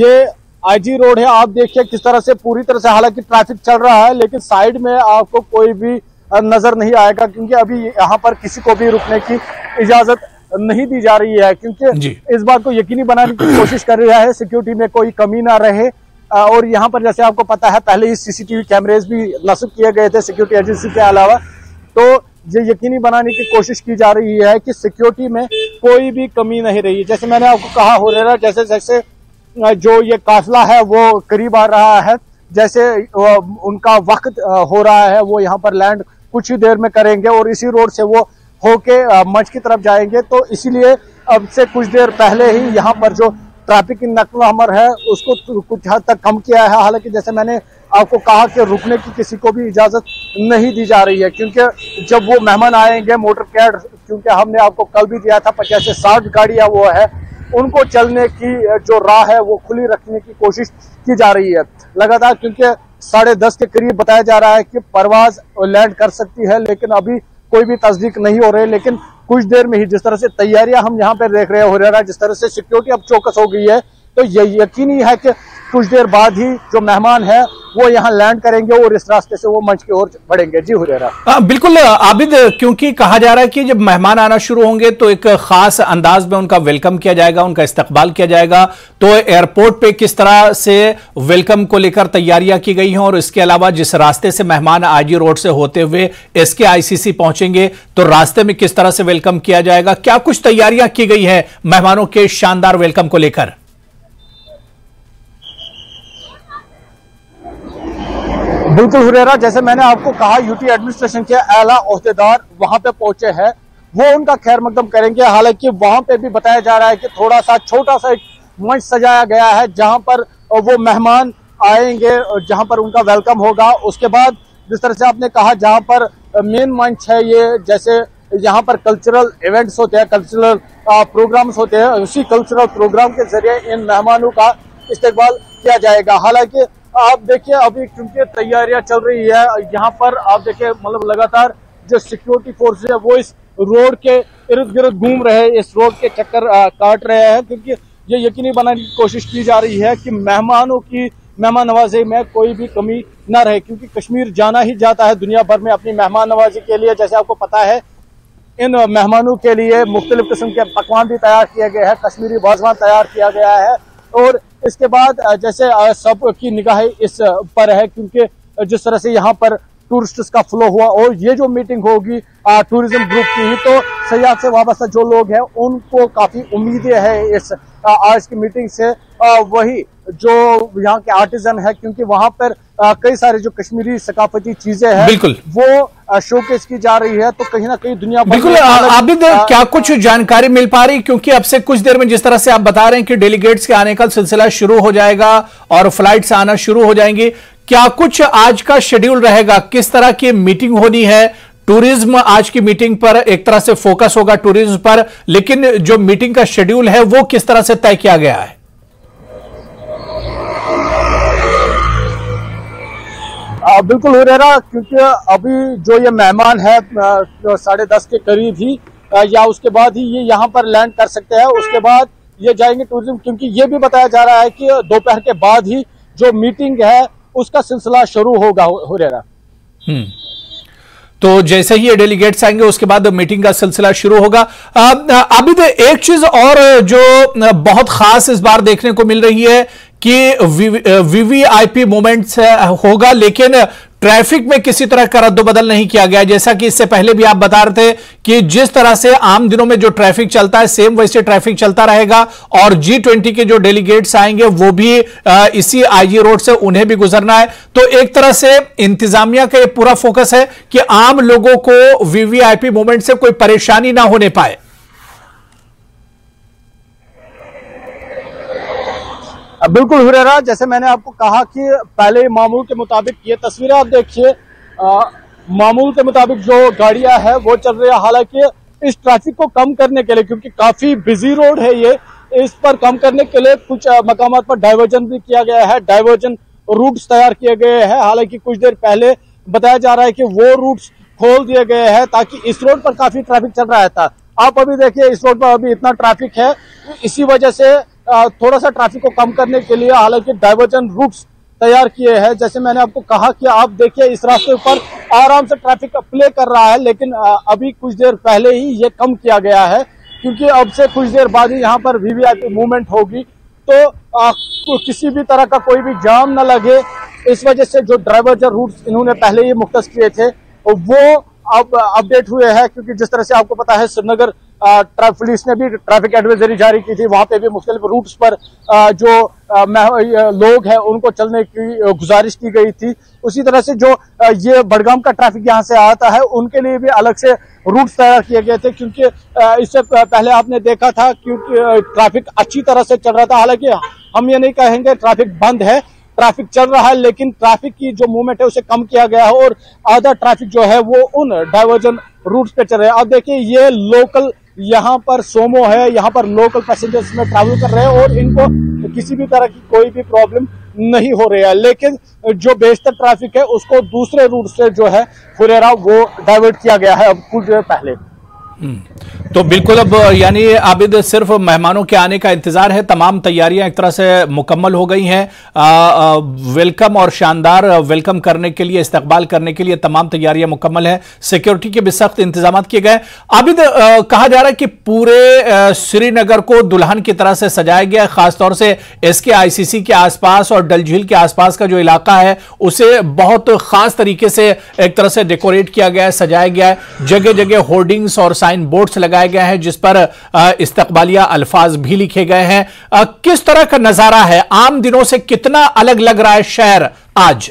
ये आईजी रोड है, आप देखिए किस तरह से पूरी तरह से, हालांकि ट्रैफिक चल रहा है लेकिन साइड में आपको कोई भी नजर नहीं आएगा क्योंकि अभी यहाँ पर किसी को भी रुकने की इजाजत नहीं दी जा रही है, क्योंकि इस बात को यकीनी बनाने की कोशिश कर रहा है सिक्योरिटी में कोई कमी ना रहे। और यहाँ पर जैसे आपको पता है पहले ही सीसीटीवी कैमरेज भी नस्ब किए गए थे सिक्योरिटी एजेंसी के अलावा, तो ये यकीनी बनाने की कोशिश की जा रही है कि सिक्योरिटी में कोई भी कमी नहीं रही। जैसे मैंने आपको कहा हो रहा, जैसे जैसे जो ये काफिला है वो करीब आ रहा है, जैसे उनका वक्त हो रहा है वो यहाँ पर लैंड कुछ ही देर में करेंगे और इसी रोड से वो होके मंच की तरफ जाएंगे। तो इसीलिए अब से कुछ देर पहले ही यहाँ पर जो ट्रैफिक की नकल हमर है उसको कुछ हद तक कम किया है। हालांकि जैसे मैंने आपको कहा कि रुकने की किसी को भी इजाज़त नहीं दी जा रही है, क्योंकि जब वो मेहमान आएंगे मोटर कैड, क्योंकि हमने आपको कल भी दिया था पचास से साठ गाड़ियाँ वो है, उनको चलने की जो राह है वो खुली रखने की कोशिश की जा रही है लगातार, क्योंकि साढ़े दस के करीब बताया जा रहा है कि परवाज लैंड कर सकती है, लेकिन अभी कोई भी तस्दीक नहीं हो रही है। लेकिन कुछ देर में ही जिस तरह से तैयारियां हम यहाँ पर देख रहे हैं हो रहा है, जिस तरह से सिक्योरिटी अब चौकस हो गई है, तो ये यकीनी है कि कुछ देर बाद ही जो मेहमान है वो यहाँ लैंड करेंगे और इस रास्ते से वो मंच की ओर बढ़ेंगे। जी हुरेरा, बिल्कुल आबिद, क्योंकि कहा जा रहा है कि जब मेहमान आना शुरू होंगे तो एक खास अंदाज में उनका वेलकम किया जाएगा, उनका इस्तकबाल किया जाएगा। तो एयरपोर्ट पे किस तरह से वेलकम को लेकर तैयारियां की गई हैं, और इसके अलावा जिस रास्ते से मेहमान आईजी रोड से होते हुए एसके आईसीसी पहुंचेंगे तो रास्ते में किस तरह से वेलकम किया जाएगा, क्या कुछ तैयारियां की गई है मेहमानों के शानदार वेलकम को लेकर? बिल्कुल हुरेरा, जैसे मैंने आपको कहा यूटी एडमिनिस्ट्रेशन के आला ओहदेदार वहां पे पहुंचे हैं, वो उनका खैर मकदम करेंगे। हालांकि वहां पे भी बताया जा रहा है कि थोड़ा सा छोटा सा एक मंच सजाया गया है जहां पर वो मेहमान आएंगे, जहां पर उनका वेलकम होगा। उसके बाद जिस तरह से आपने कहा जहां पर मेन मंच है, ये जैसे यहाँ पर कल्चरल इवेंट्स होते हैं, कल्चरल प्रोग्राम्स होते हैं, उसी कल्चरल प्रोग्राम के जरिए इन मेहमानों का इस्तेमाल किया जाएगा। हालांकि आप देखिए अभी क्योंकि तैयारियां चल रही है, यहाँ पर आप देखिए मतलब लगातार जो सिक्योरिटी फोर्सेज है वो इस रोड के इर्द गिर्द घूम रहे हैं, इस रोड के चक्कर काट रहे हैं, क्योंकि ये यकीनी बनाने की कोशिश की जा रही है कि मेहमानों की मेहमान नवाजी में कोई भी कमी ना रहे, क्योंकि कश्मीर जाना ही जाता है दुनिया भर में अपनी मेहमान नवाजी के लिए। जैसे आपको पता है इन मेहमानों के लिए मुख्तलिफ किस्म के पकवान भी तैयार किए गए हैं, कश्मीरी वाजवान तैयार किया गया है। और इसके बाद जैसे सब की निगाहें इस पर है, क्योंकि जिस तरह से यहाँ पर टूरिस्ट्स का फ्लो हुआ और ये जो मीटिंग होगी टूरिज्म ग्रुप की ही, तो सयाहत से वाबस्ता जो लोग हैं उनको काफ़ी उम्मीदें हैं इस आज की मीटिंग से। वही जो यहाँ के आर्टिजन है, क्योंकि वहाँ पर कई सारे जो कश्मीरी सकाफती चीजें हैं वो शोकेस की जा रही है, तो कहीं ना कहीं दुनिया बिल्कुल आबिद क्या कुछ जानकारी मिल पा रही, क्योंकि अब से कुछ देर में जिस तरह से आप बता रहे हैं कि डेलीगेट्स के आने का सिलसिला शुरू हो जाएगा और फ्लाइट्स आना शुरू हो जाएंगी, क्या कुछ आज का शेड्यूल रहेगा, किस तरह की मीटिंग होनी है? टूरिज्म आज की मीटिंग पर एक तरह से फोकस होगा टूरिज्म पर, लेकिन जो मीटिंग का शेड्यूल है वो किस तरह से तय किया गया है? आ, बिल्कुल हुरेरा, क्योंकि अभी जो ये मेहमान है साढ़े दस के करीब ही आ, या उसके बाद ही ये यहाँ पर लैंड कर सकते हैं, उसके बाद ये जाएंगे टूरिज्म, क्योंकि ये भी बताया जा रहा है कि दोपहर के बाद ही जो मीटिंग है उसका सिलसिला शुरू होगा हुरेरा। हम्म, तो जैसे ही ये डेलीगेट्स आएंगे उसके बाद मीटिंग का सिलसिला शुरू होगा। आबिद, एक चीज और जो बहुत खास इस बार देखने को मिल रही है कि वीवीआईपी मोमेंट्स होगा, लेकिन ट्रैफिक में किसी तरह का रद्दोबदल नहीं किया गया, जैसा कि इससे पहले भी आप बता रहे थे कि जिस तरह से आम दिनों में जो ट्रैफिक चलता है सेम वैसे ट्रैफिक चलता रहेगा और जी ट्वेंटी के जो डेलीगेट्स आएंगे वो भी इसी आईजी रोड से उन्हें भी गुजरना है। तो एक तरह से इंतजामिया का ये पूरा फोकस है कि आम लोगों को वीवीआईपी मूवमेंट से कोई परेशानी ना होने पाए। बिल्कुल हुरेरा, जैसे मैंने आपको कहा कि पहले मामूल के मुताबिक ये तस्वीरें आप देखिए, मामूल के मुताबिक जो गाड़ियां हैं वो चल रही है। हालांकि इस ट्रैफिक को कम करने के लिए, क्योंकि काफी बिजी रोड है ये, इस पर कम करने के लिए कुछ मकाम पर डाइवर्जन भी किया गया है, डाइवर्जन रूट्स तैयार किए गए हैं। हालांकि कुछ देर पहले बताया जा रहा है कि वो रूट्स खोल दिए गए हैं ताकि इस रोड पर काफी ट्रैफिक चल रहा था। आप अभी देखिए इस रोड पर अभी इतना ट्रैफिक है, इसी वजह से थोड़ा सा ट्रैफिक को कम करने के लिए हालांकि डाइवर्जन रूट्स तैयार किए हैं। जैसे मैंने आपको कहा कि आप देखिए इस रास्ते पर आराम से ट्रैफिक प्ले कर रहा है, लेकिन अभी कुछ देर पहले ही ये कम किया गया है क्योंकि अब से कुछ देर बाद ही यहाँ पर वीवीआईपी मूवमेंट होगी तो, आ, तो किसी भी तरह का कोई भी जाम ना लगे। इस वजह से जो डाइवर्जन रूट्स इन्होंने पहले ही मुख्तस किए थे वो अब अपडेट हुए हैं, क्योंकि जिस तरह से आपको पता है श्रीनगर पुलिस ने भी ट्रैफिक एडवाइजरी जारी की थी, वहां पे भी मुख्तलिफ रूट्स पर जो लोग हैं उनको चलने की गुजारिश की गई थी। उसी तरह से जो ये बड़गाम का ट्रैफिक यहां से आता है उनके लिए भी अलग से रूट्स तैयार किए गए थे, क्योंकि इससे पहले आपने देखा था क्योंकि ट्रैफिक अच्छी तरह से चल रहा था। हालांकि हम ये नहीं कहेंगे ट्रैफिक बंद है, ट्रैफिक चल रहा है, लेकिन ट्रैफिक की जो मूवमेंट है उसे कम किया गया है और आधा ट्रैफिक जो है वो उन डाइवर्जन रूट्स पे चल रहे हैं। अब देखिए ये लोकल यहाँ पर सोमो है, यहाँ पर लोकल पैसेंजर्स में ट्रैवल कर रहे हैं और इनको किसी भी तरह की कोई भी प्रॉब्लम नहीं हो रही है, लेकिन जो बेहतर ट्रैफिक है उसको दूसरे रूट से जो है फुरेरा वो डाइवर्ट किया गया है अब कुछ देर पहले। तो बिल्कुल अब यानी आबिद सिर्फ मेहमानों के आने का इंतजार है, तमाम तैयारियां एक तरह से मुकम्मल हो गई हैं, वेलकम और शानदार वेलकम करने के लिए, इस्तकबाल करने के लिए तमाम तैयारियां मुकम्मल हैं, सिक्योरिटी के भी सख्त इंतजाम किए गए। आबिद, कहा जा रहा है कि पूरे श्रीनगर को दुल्हन की तरह से सजाया गया, खासतौर से एस के आई सी सी के आसपास और डल झील के आसपास का जो इलाका है उसे बहुत खास तरीके से एक तरह से डेकोरेट किया गया है, सजाया गया है, जगह जगह होर्डिंग्स और साइन बोर्ड्स लगाए गए हैं जिस पर इस्तकबालिया अल्फाज भी लिखे गए हैं। किस तरह का नजारा है, आम दिनों से कितना अलग लग रहा है शहर आज?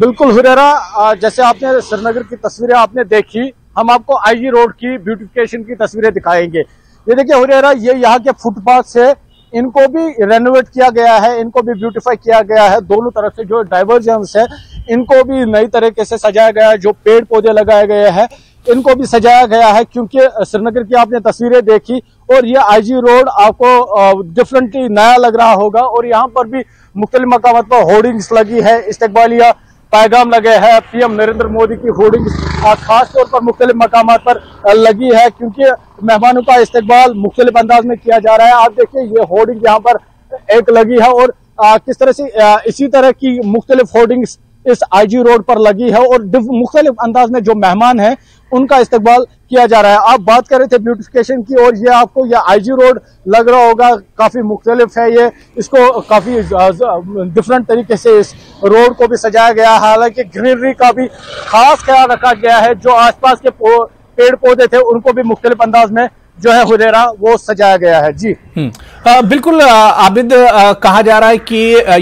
बिल्कुल हुरेरा, जैसे आपने श्रीनगर की तस्वीरें आपने देखी, हम आपको आईजी रोड की ब्यूटिफिकेशन की तस्वीरें दिखाएंगे। ये देखिए हुरेरा, ये यहाँ के फुटपाथ से इनको भी रेनोवेट किया गया है, इनको भी ब्यूटीफाई किया गया है, दोनों तरफ से जो डाइवर्जेंस है इनको भी नई तरीके से सजाया गया है, जो पेड़ पौधे लगाए गए हैं इनको भी सजाया गया है, क्योंकि श्रीनगर की आपने तस्वीरें देखी और ये आईजी रोड आपको डिफरेंटली नया लग रहा होगा। और यहाँ पर भी मुख्तलिफ मकाम पर होर्डिंग्स लगी है, इस्तकबालिया पैगाम लगे हैं, पीएम नरेंद्र मोदी की होर्डिंग्स खास तौर पर मुख्तलिफ मकाम पर लगी है क्योंकि मेहमानों का इस्तकबाल मुख्तलिफ अंदाज में किया जा रहा है। आप देखिए ये होर्डिंग यहाँ पर एक लगी है और आ, किस तरह से आ, इसी तरह की मुख्तलिफ होर्डिंग्स इस आईजी रोड पर लगी है और मुख्तलिफ अंदाज में जो मेहमान हैं उनका इस्तकबाल किया जा रहा है। आप बात कर रहे थे ब्यूटिफिकेशन की और ये आपको ये आईजी रोड लग रहा होगा, काफी मुख्तलिफ है ये, इसको काफी डिफरेंट तरीके से इस रोड को भी सजाया गया है। हालांकि ग्रीनरी का भी खास ख्याल रखा गया है, जो आसपास के पेड़ पौधे थे उनको भी मुख्तलिफ अंदाज में जो है हुरेरा वो सजाया गया है। जी आ, बिल्कुल आबिद, कहा जा रहा है कि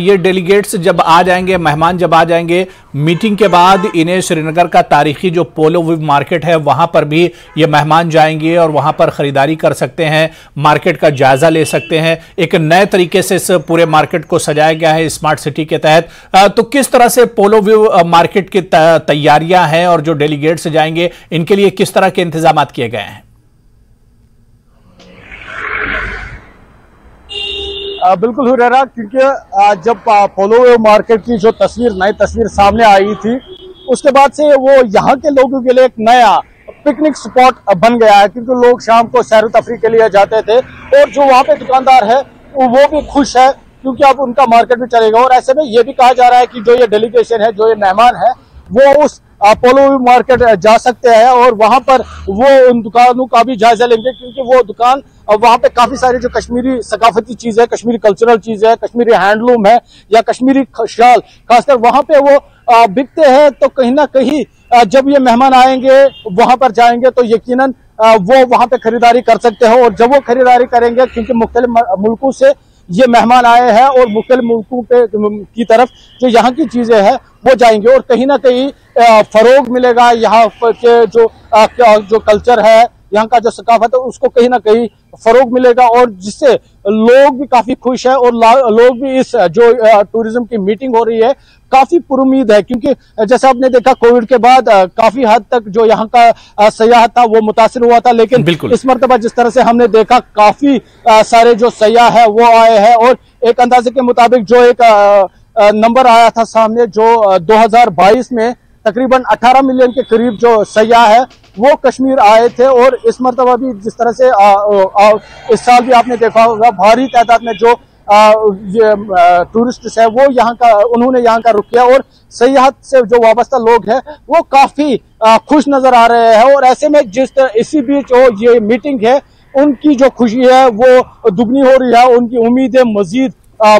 ये डेलीगेट्स जब आ जाएंगे, मेहमान जब आ जाएंगे मीटिंग के बाद, इन्हें श्रीनगर का तारीखी जो पोलो व्यू मार्केट है वहाँ पर भी ये मेहमान जाएंगे और वहाँ पर ख़रीदारी कर सकते हैं, मार्केट का जायज़ा ले सकते हैं। एक नए तरीके से इस पूरे मार्केट को सजाया गया है स्मार्ट सिटी के तहत। आ, तो किस तरह से पोलो व्यू मार्केट की तैयारियाँ हैं और जो डेलीगेट्स जाएंगे इनके लिए किस तरह के इंतजाम किए गए हैं? बिल्कुल हुरेरा, क्योंकि जब पोलो मार्केट की जो तस्वीर नई तस्वीर सामने आई थी उसके बाद से वो यहाँ के लोगों के लिए एक नया पिकनिक स्पॉट बन गया है, क्योंकि लोग शाम को सैर तफरी के लिए जाते थे और जो वहाँ पे दुकानदार है वो भी खुश है क्योंकि अब उनका मार्केट भी चलेगा। और ऐसे में ये भी कहा जा रहा है कि जो ये डेलीगेशन है, जो ये मेहमान है, वो उस पोलो व्यू मार्केट जा सकते हैं और वहाँ पर वो उन दुकानों का भी जायजा लेंगे, क्योंकि वो दुकान वहाँ पे काफी सारी जो कश्मीरी सकाफती चीज है, कश्मीरी कल्चरल चीज है, कश्मीरी हैंडलूम है या कश्मीरी शाल, खासकर वहाँ पे वो बिकते हैं। तो कहीं ना कहीं जब ये मेहमान आएंगे वहाँ पर जाएंगे तो यकीनन वो वहाँ पे खरीदारी कर सकते हैं। और जब वो खरीदारी करेंगे, क्योंकि मुख्तलिफ मुल्कों से ये मेहमान आए हैं और मुख्तलिफ मुल्कों पे की तरफ जो यहाँ की चीजें हैं वो जाएंगे और कहीं ना कहीं फरोग मिलेगा। यहाँ के जो जो कल्चर है, यहाँ का जो सकाफत है, उसको कहीं ना कहीं फरोग मिलेगा और जिससे लोग भी काफी खुश है और लोग भी इस जो टूरिज्म की मीटिंग हो रही है काफी पुरुमीद है, क्योंकि जैसा आपने देखा कोविड के बाद काफी हद तक जो यहाँ का सयाह था वो मुतासिर हुआ था, लेकिन इस मरतबा जिस तरह से हमने देखा काफी सारे जो सयाह है वो आए हैं और एक अंदाजे के मुताबिक जो एक नंबर आया था सामने जो दो हजार बाईस में तकरीबन अठारह मिलियन के करीब जो सयाह है वो कश्मीर आए थे। और इस मरतबा भी जिस तरह से आ, आ, इस साल भी आपने देखा होगा भारी तादाद में जो टूरिस्ट है वो यहाँ का उन्होंने यहाँ का रुक किया और सयाहत से जो वाबस्ता लोग हैं वो काफी आ, खुश नजर आ रहे हैं। और ऐसे में जिस तरह इसी बीच जो ये मीटिंग है उनकी जो खुशी है वो दुगनी हो रही है, उनकी उम्मीदें मजीद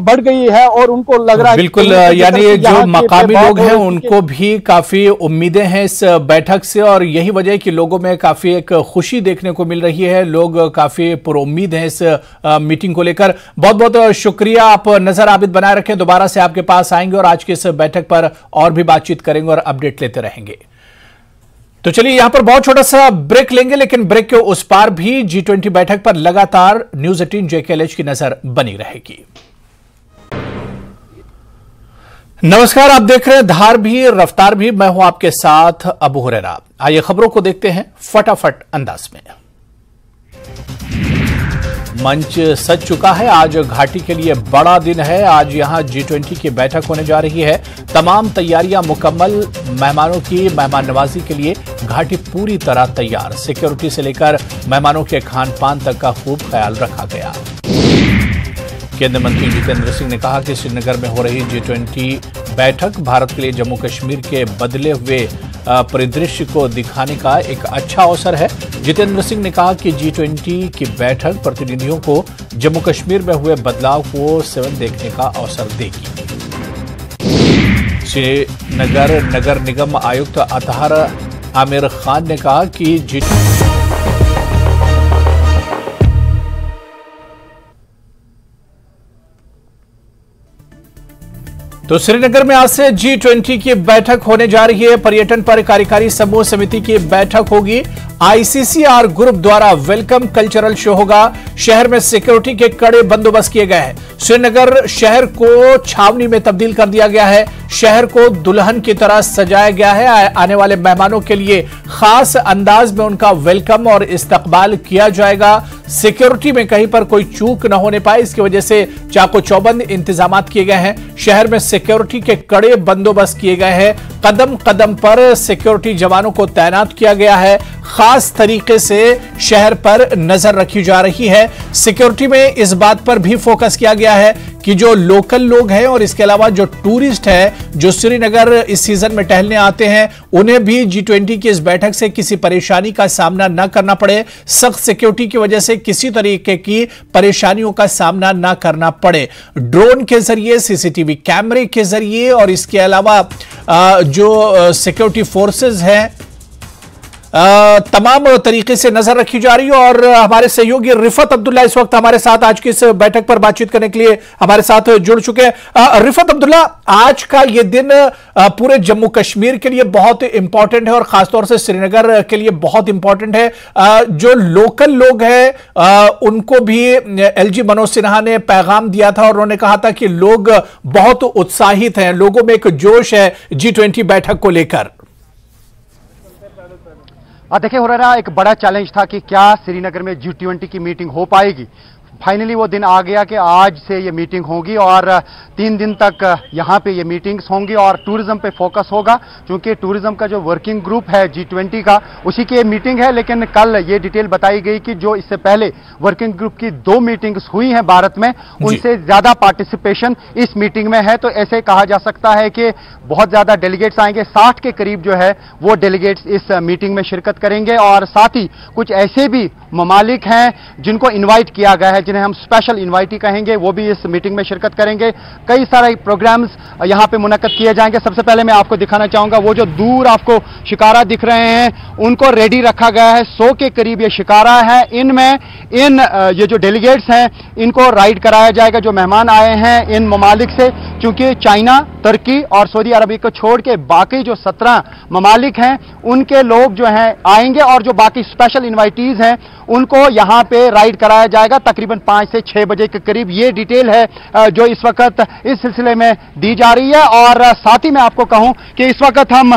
बढ़ गई है और उनको लग रहा है बिल्कुल, यानी जो मकामी लोग हैं उनको भी काफी उम्मीदें हैं इस बैठक से और यही वजह है कि लोगों में काफी एक खुशी देखने को मिल रही है। लोग काफी पुरउम्मीद हैं इस मीटिंग को लेकर। बहुत बहुत शुक्रिया, आप नजर आबिद बनाए रखें, दोबारा से आपके पास आएंगे और आज की इस बैठक पर और भी बातचीत करेंगे और अपडेट लेते रहेंगे। तो चलिए यहां पर बहुत छोटा सा ब्रेक लेंगे, लेकिन ब्रेक के उस पार भी जी ट्वेंटी बैठक पर लगातार न्यूज एटीन जेकेएलएच की नजर बनी रहेगी। नमस्कार, आप देख रहे हैं धार भी रफ्तार भी, मैं हूं आपके साथ अबू हुरैरा। आइए खबरों को देखते हैं फटाफट अंदाज में। मंच सज चुका है, आज घाटी के लिए बड़ा दिन है। आज यहां जी ट्वेंटी की बैठक होने जा रही है, तमाम तैयारियां मुकम्मल, मेहमानों की मेहमान नवाजी के लिए घाटी पूरी तरह तैयार। सिक्योरिटी से लेकर मेहमानों के खान पान तक का खूब ख्याल रखा गया। केंद्रीय मंत्री जितेंद्र सिंह ने कहा कि श्रीनगर में हो रही जी ट्वेंटी बैठक भारत के लिए जम्मू कश्मीर के बदले हुए परिदृश्य को दिखाने का एक अच्छा अवसर है। जितेंद्र सिंह ने कहा कि जी ट्वेंटी की बैठक प्रतिनिधियों को जम्मू कश्मीर में हुए बदलाव को सेवन देखने का अवसर देगी। श्रीनगर नगर निगम आयुक्त अतहर आमिर खान ने कहा कि जी तो श्रीनगर में आज से जी ट्वेंटी की बैठक होने जा रही है। पर्यटन पर कार्यकारी समूह समिति की बैठक होगी। आईसीसीआर ग्रुप द्वारा वेलकम कल्चरल शो होगा। शहर में सिक्योरिटी के कड़े बंदोबस्त किए गए हैं। श्रीनगर शहर को छावनी में तब्दील कर दिया गया है। शहर को दुल्हन की तरह सजाया गया है। आने वाले मेहमानों के लिए खास अंदाज में उनका वेलकम और इस्तकबाल किया जाएगा। सिक्योरिटी में कहीं पर कोई चूक न होने पाए, इसकी वजह से चाको चौबंद इंतजाम किए गए हैं। शहर में सिक्योरिटी के कड़े बंदोबस्त किए गए हैं। कदम कदम पर सिक्योरिटी जवानों को तैनात किया गया है। खास तरीके से शहर पर नजर रखी जा रही है। सिक्योरिटी में इस बात पर भी फोकस किया गया है कि जो लोकल लोग हैं और इसके अलावा जो टूरिस्ट हैं जो श्रीनगर इस सीजन में टहलने आते हैं उन्हें भी जी ट्वेंटी की इस बैठक से किसी परेशानी का सामना न करना पड़े। सख्त सिक्योरिटी की वजह से किसी तरीके की परेशानियों का सामना न करना पड़े। ड्रोन के जरिए, सीसीटीवी कैमरे के जरिए और इसके अलावा जो सिक्योरिटी फोर्सेज हैं तमाम तरीके से नजर रखी जा रही है। और हमारे सहयोगी रिफत अब्दुल्ला इस वक्त हमारे साथ आज की इस बैठक पर बातचीत करने के लिए हमारे साथ जुड़ चुके हैं। रिफत अब्दुल्ला, आज का ये दिन पूरे जम्मू कश्मीर के लिए बहुत इंपॉर्टेंट है और खासतौर से श्रीनगर के लिए बहुत इंपॉर्टेंट है। जो लोकल लोग हैं उनको भी एलजी मनोज सिन्हा ने पैगाम दिया था और उन्होंने कहा था कि लोग बहुत उत्साहित हैं, लोगों में एक जोश है जी ट्वेंटी बैठक को लेकर। देखिए हुरैरा, एक बड़ा चैलेंज था कि क्या श्रीनगर में जी ट्वेंटी की मीटिंग हो पाएगी। फाइनली वो दिन आ गया कि आज से ये मीटिंग होगी और तीन दिन तक यहाँ पे ये मीटिंग्स होंगी और टूरिज्म पे फोकस होगा, क्योंकि टूरिज्म का जो वर्किंग ग्रुप है जी ट्वेंटी का उसी की ये मीटिंग है। लेकिन कल ये डिटेल बताई गई कि जो इससे पहले वर्किंग ग्रुप की दो मीटिंग्स हुई हैं भारत में, उनसे ज्यादा पार्टिसिपेशन इस मीटिंग में है। तो ऐसे कहा जा सकता है कि बहुत ज्यादा डेलीगेट्स आएंगे, साठ के करीब जो है वो डेलीगेट्स इस मीटिंग में शिरकत करेंगे और साथ ही कुछ ऐसे भी ममालिक हैं जिनको इन्वाइट किया गया है, जिन्हें हम स्पेशल इन्वाइटी कहेंगे, वो भी इस मीटिंग में शिरकत करेंगे। कई सारे प्रोग्राम्स यहाँ पे मुनक्कद किए जाएंगे। सबसे पहले मैं आपको दिखाना चाहूंगा वो जो दूर आपको शिकारा दिख रहे हैं उनको रेडी रखा गया है, सौ के करीब ये शिकारा है। इनमें इन ये जो डेलीगेट्स हैं इनको राइड कराया जाएगा, जो मेहमान आए हैं इन ममालिक से, क्योंकि चाइना, तुर्की और सऊदी अरब को छोड़ के बाकी जो सत्रह ममालिक हैं उनके लोग जो हैं आएंगे और जो बाकी स्पेशल इन्वाइटीज हैं उनको यहाँ पे राइड कराया जाएगा तकरीबन पाँच से छः बजे के करीब। ये डिटेल है जो इस वक्त इस सिलसिले में दी जा रही है। और साथ ही मैं आपको कहूँ कि इस वक्त हम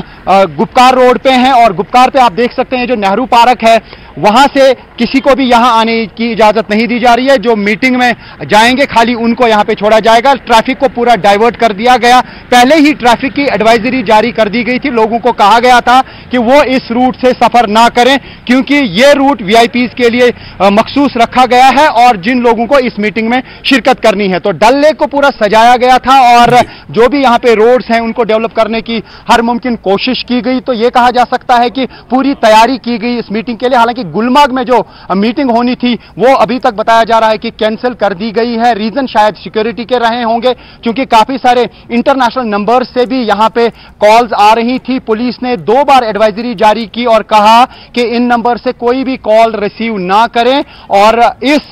गुपकार रोड पे हैं और गुपकार पे आप देख सकते हैं जो नेहरू पार्क है वहाँ से किसी को भी यहाँ आने की इजाज़त नहीं दी जा रही है। जो मीटिंग में जाएंगे खाली उनको यहाँ पे छोड़ा जाएगा। ट्रैफिक को पूरा डाइवर्ट कर दिया गया, पहले ही ट्रैफिक की एडवाइजरी जारी कर दी गई थी, लोगों को कहा गया था कि वो इस रूट से सफ़र ना करें क्योंकि ये रूट वीआईपीज़ के लिए मखसूस रखा गया है और जिन लोगों को इस मीटिंग में शिरकत करनी है। तो डल लेक को पूरा सजाया गया था और जो भी यहाँ पे रोड्स हैं उनको डेवलप करने की हर मुमकिन कोशिश की गई। तो ये कहा जा सकता है कि पूरी तैयारी की गई इस मीटिंग के लिए। हालांकि गुलमर्ग में जो मीटिंग होनी थी वो अभी तक बताया जा रहा है कि कैंसिल कर दी गई है। रीजन शायद सिक्योरिटी के रहे होंगे, क्योंकि काफी सारे इंटरनेशनल नंबर से भी यहां पे कॉल्स आ रही थी। पुलिस ने दो बार एडवाइजरी जारी की और कहा कि इन नंबर से कोई भी कॉल रिसीव ना करें और इस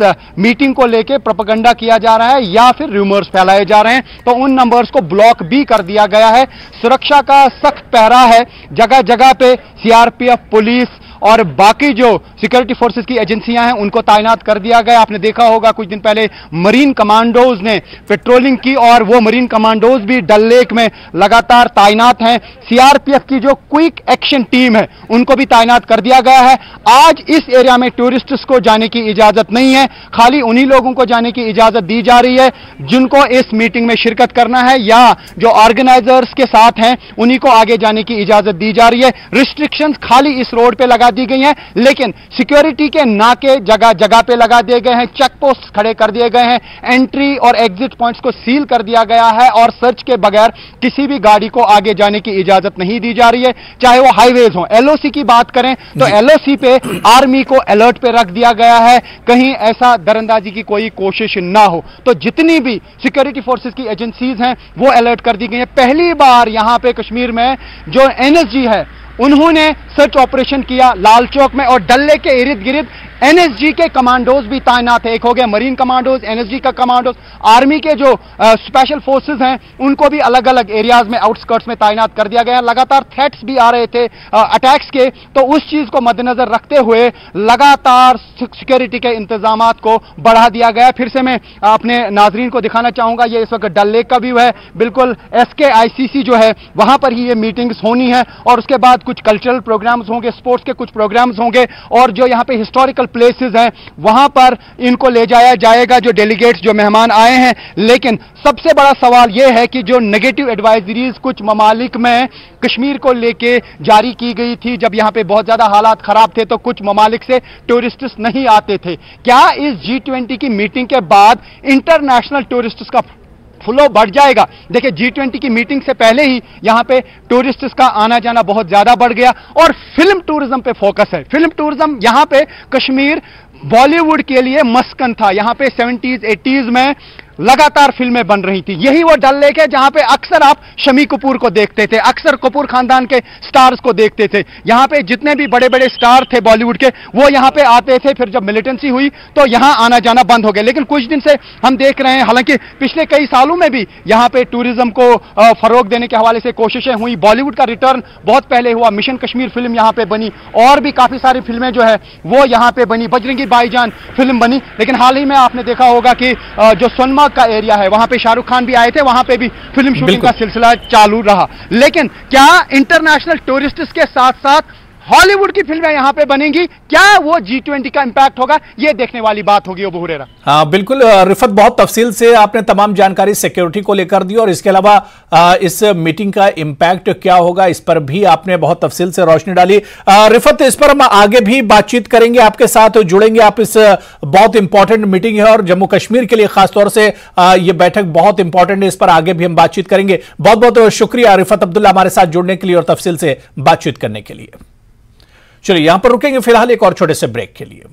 मीटिंग को लेकर प्रोपेगेंडा किया जा रहा है या फिर रूमर्स फैलाए जा रहे हैं, तो उन नंबर्स को ब्लॉक भी कर दिया गया है। सुरक्षा का सख्त पहरा है, जगह जगह पे सीआरपीएफ, पुलिस और बाकी जो सिक्योरिटी फोर्सेस की एजेंसियां हैं उनको तायनात कर दिया गया। आपने देखा होगा कुछ दिन पहले मरीन कमांडोज ने पेट्रोलिंग की और वो मरीन कमांडोज भी डल लेक में लगातार तायनात हैं। सीआरपीएफ की जो क्विक एक्शन टीम है उनको भी तायनात कर दिया गया है। आज इस एरिया में टूरिस्ट्स को जाने की इजाजत नहीं है, खाली उन्हीं लोगों को जाने की इजाजत दी जा रही है जिनको इस मीटिंग में शिरकत करना है या जो ऑर्गेनाइजर्स के साथ हैं उन्हीं को आगे जाने की इजाजत दी जा रही है। रिस्ट्रिक्शंस खाली इस रोड पर लगा दी गई हैं, लेकिन सिक्योरिटी के नाके जगह जगह पे लगा दिए गए हैं, चेक पोस्ट खड़े कर दिए गए हैं, एंट्री और एग्जिट पॉइंट्स को सील कर दिया गया है और सर्च के बगैर किसी भी गाड़ी को आगे जाने की इजाजत नहीं दी जा रही है, चाहे वो हाईवेज हो। एलओसी की बात करें तो एलओसी पे आर्मी को अलर्ट पे रख दिया गया है, कहीं ऐसा दरअंदाजी की कोई कोशिश ना हो। तो जितनी भी सिक्योरिटी फोर्सेज की एजेंसीज हैं वो अलर्ट कर दी गई है। पहली बार यहां पर कश्मीर में जो एनएसजी है उन्होंने सर्च ऑपरेशन किया लाल चौक में और डल लेक के इर्द गिर्द एनएसजी के कमांडोज भी तायनात है। एक हो गया मरीन कमांडोज, एनएसजी का कमांडोज, आर्मी के जो स्पेशल फोर्सेस हैं उनको भी अलग अलग एरियाज में, आउटस्कर्ट्स में तायनात कर दिया गया। लगातार थ्रेट्स भी आ रहे थे आ, अटैक्स के, तो उस चीज को मद्देनजर रखते हुए लगातार सिक्योरिटी के इंतजाम को बढ़ा दिया गया। फिर से मैं अपने नाजरीन को दिखाना चाहूंगा, ये इस वक्त डल लेक का व्यू है, बिल्कुल एस के आई सी सी जो है वहां पर ही ये मीटिंग्स होनी है और उसके बाद कुछ कल्चरल प्रोग्राम्स होंगे, स्पोर्ट्स के कुछ प्रोग्राम्स होंगे और जो यहाँ पे हिस्टोरिकल प्लेसेस हैं वहां पर इनको ले जाया जाएगा जो डेलीगेट्स, जो मेहमान आए हैं। लेकिन सबसे बड़ा सवाल यह है कि जो नेगेटिव एडवाइजरीज कुछ ममालिक में कश्मीर को लेके जारी की गई थी जब यहाँ पे बहुत ज्यादा हालात खराब थे, तो कुछ ममालिक से टूरिस्ट नहीं आते थे। क्या इस जी ट्वेंटी की मीटिंग के बाद इंटरनेशनल टूरिस्ट का फ्लो बढ़ जाएगा? देखिए, जी ट्वेंटी की मीटिंग से पहले ही यहां पे टूरिस्ट्स का आना जाना बहुत ज्यादा बढ़ गया और फिल्म टूरिज्म पे फोकस है। फिल्म टूरिज्म यहां पे कश्मीर बॉलीवुड के लिए मस्कन था, यहां पे सेवेंटीज एटीज में लगातार फिल्में बन रही थी। यही वो डल लेक है जहां पे अक्सर आप शमी कपूर को देखते थे, अक्सर कपूर खानदान के स्टार्स को देखते थे। यहां पे जितने भी बड़े बड़े स्टार थे बॉलीवुड के वो यहां पे आते थे, फिर जब मिलिटेंसी हुई तो यहां आना जाना बंद हो गया। लेकिन कुछ दिन से हम देख रहे हैं, हालांकि पिछले कई सालों में भी यहां पर टूरिज्म को फरोग देने के हवाले से कोशिशें हुई। बॉलीवुड का रिटर्न बहुत पहले हुआ, मिशन कश्मीर फिल्म यहाँ पे बनी और भी काफी सारी फिल्में जो है वो यहाँ पे बनी, बजरंगी भाईजान फिल्म बनी। लेकिन हाल ही में आपने देखा होगा कि जो सोनमर्ग का एरिया है वहां पे शाहरुख खान भी आए थे, वहां पे भी फिल्म शूटिंग का सिलसिला चालू रहा। लेकिन क्या इंटरनेशनल टूरिस्ट्स के साथ साथ हॉलीवुड की फिल्में यहाँ पे बनेंगी, क्या वो जी ट्वेंटी का इम्पैक्ट होगा, ये देखने वाली बात होगी अबू हुरैरा। हाँ बिल्कुल रिफत, बहुत तफसील से आपने तमाम जानकारी सिक्योरिटी को लेकर दी और इसके अलावा इस मीटिंग का इम्पैक्ट क्या होगा इस पर भी आपने बहुत तफसील से रोशनी डाली। रिफत, इस पर हम आगे भी बातचीत करेंगे, आपके साथ जुड़ेंगे, आप इस बहुत इंपॉर्टेंट मीटिंग है और जम्मू कश्मीर के लिए खासतौर से ये बैठक बहुत इंपॉर्टेंट है, इस पर आगे भी हम बातचीत करेंगे। बहुत बहुत शुक्रिया रिफत अब्दुल्ला हमारे साथ जुड़ने के लिए और तफसील से बातचीत करने के लिए। चलिए यहां पर रुकेंगे फिलहाल एक और छोटे से ब्रेक के लिए।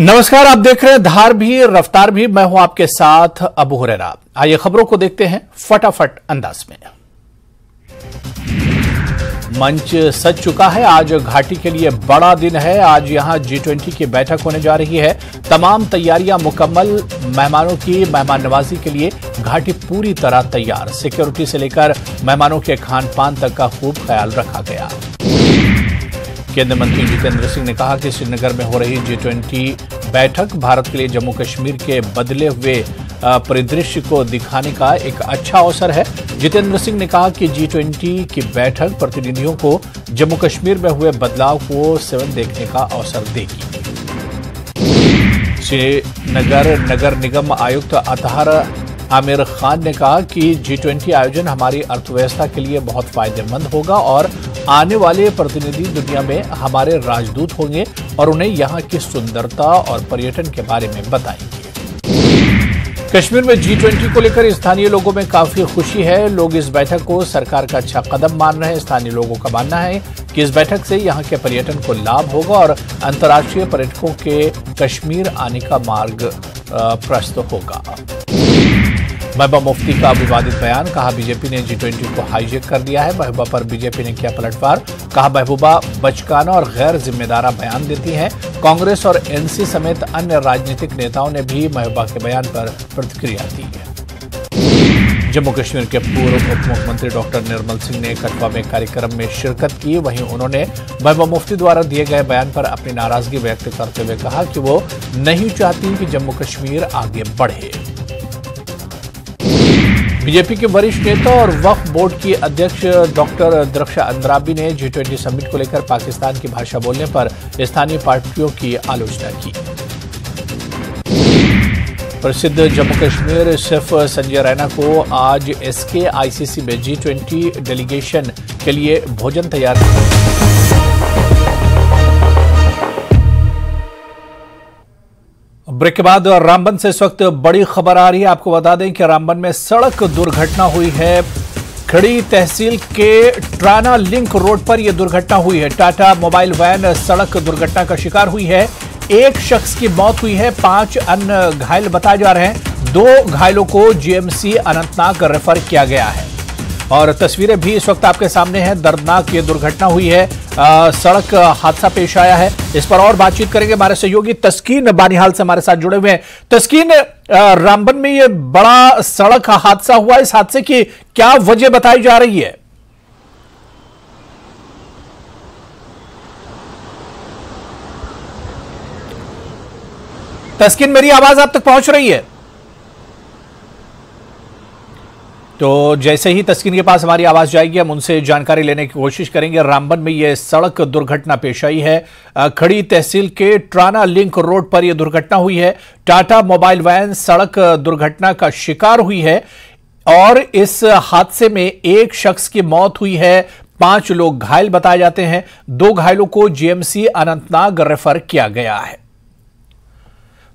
नमस्कार, आप देख रहे हैं धार भी रफ्तार भी, मैं हूं आपके साथ अबू हुरैरा। आइए खबरों को देखते हैं फटाफट अंदाज में। मंच सज चुका है, आज घाटी के लिए बड़ा दिन है, आज यहां जी ट्वेंटी की बैठक होने जा रही है, तमाम तैयारियां मुकम्मल, मेहमानों की मेहमान नवाजी के लिए घाटी पूरी तरह तैयार, सिक्योरिटी से लेकर मेहमानों के खान पान तक का खूब ख्याल रखा गया। केंद्रीय मंत्री जितेंद्र सिंह ने कहा कि श्रीनगर में हो रही जी ट्वेंटी बैठक भारत के लिए जम्मू कश्मीर के बदले हुए परिदृश्य को दिखाने का एक अच्छा अवसर है। जितेंद्र सिंह ने कहा कि जी ट्वेंटी की बैठक प्रतिनिधियों को जम्मू कश्मीर में हुए बदलाव को सेवन देखने का अवसर देगी। श्रीनगर नगर निगम आयुक्त अतहर आमिर खान ने कहा कि जी ट्वेंटी आयोजन हमारी अर्थव्यवस्था के लिए बहुत फायदेमंद होगा और आने वाले प्रतिनिधि दुनिया में हमारे राजदूत होंगे और उन्हें यहाँ की सुंदरता और पर्यटन के बारे में बताएंगे। कश्मीर में जी ट्वेंटी को लेकर स्थानीय लोगों में काफी खुशी है, लोग इस बैठक को सरकार का अच्छा कदम मान रहे हैं। स्थानीय लोगों का मानना है कि इस बैठक से यहां के पर्यटन को लाभ होगा और अंतर्राष्ट्रीय पर्यटकों के कश्मीर आने का मार्ग प्रशस्त होगा। महबूबा मुफ्ती का विवादित बयान, कहा बीजेपी ने जी ट्वेंटी को हाईजेक कर दिया है। महबूबा पर बीजेपी ने किया पलटवार, कहा महबूबा बचकाना और गैर जिम्मेदारा बयान देती हैं। कांग्रेस और एनसी समेत अन्य राजनीतिक नेताओं ने भी महबूबा के बयान पर प्रतिक्रिया दी है। जम्मू कश्मीर के पूर्व उप मुख्यमंत्री डॉक्टर निर्मल सिंह ने कठवा में कार्यक्रम में शिरकत की, वहीं उन्होंने महबूबा मुफ्ती द्वारा दिए गए बयान पर अपनी नाराजगी व्यक्त करते हुए कहा कि वो नहीं चाहती कि जम्मू कश्मीर आगे बढ़े। बीजेपी के वरिष्ठ नेता और वक्फ बोर्ड की अध्यक्ष डॉक्टर दरख्शां अंद्राबी ने जी ट्वेंटी समिट को लेकर पाकिस्तान की भाषा बोलने पर स्थानीय पार्टियों की आलोचना की। प्रसिद्ध जम्मू कश्मीर शेफ संजय रैना को आज एसके आईसीसी में जी ट्वेंटी डेलीगेशन के लिए भोजन तैयार। ब्रेक के बाद रामबन से इस वक्त बड़ी खबर आ रही है, आपको बता दें कि रामबन में सड़क दुर्घटना हुई है। खड़ी तहसील के ट्राना लिंक रोड पर यह दुर्घटना हुई है। टाटा मोबाइल वैन सड़क दुर्घटना का शिकार हुई है, एक शख्स की मौत हुई है, पांच अन्य घायल बताए जा रहे हैं। दो घायलों को जीएमसी अनंतनाग रेफर किया गया है और तस्वीरें भी इस वक्त आपके सामने हैं, दर्दनाक ये दुर्घटना हुई है, आ, सड़क हादसा पेश आया है। इस पर और बातचीत करेंगे हमारे सहयोगी तस्कीन बानीहाल से, हमारे साथ जुड़े हुए हैं। तस्कीन, रामबन में ये बड़ा सड़क हादसा हुआ, इस हादसे की क्या वजह बताई जा रही है? तस्कीन, मेरी आवाज आप तक पहुंच रही है? तो जैसे ही तस्कीन के पास हमारी आवाज जाएगी हम उनसे जानकारी लेने की कोशिश करेंगे। रामबन में यह सड़क दुर्घटना पेश आई है, खड़ी तहसील के ट्राना लिंक रोड पर यह दुर्घटना हुई है। टाटा मोबाइल वैन सड़क दुर्घटना का शिकार हुई है और इस हादसे में एक शख्स की मौत हुई है, पांच लोग घायल बताए जाते हैं, दो घायलों को जीएमसी अनंतनाग रेफर किया गया है।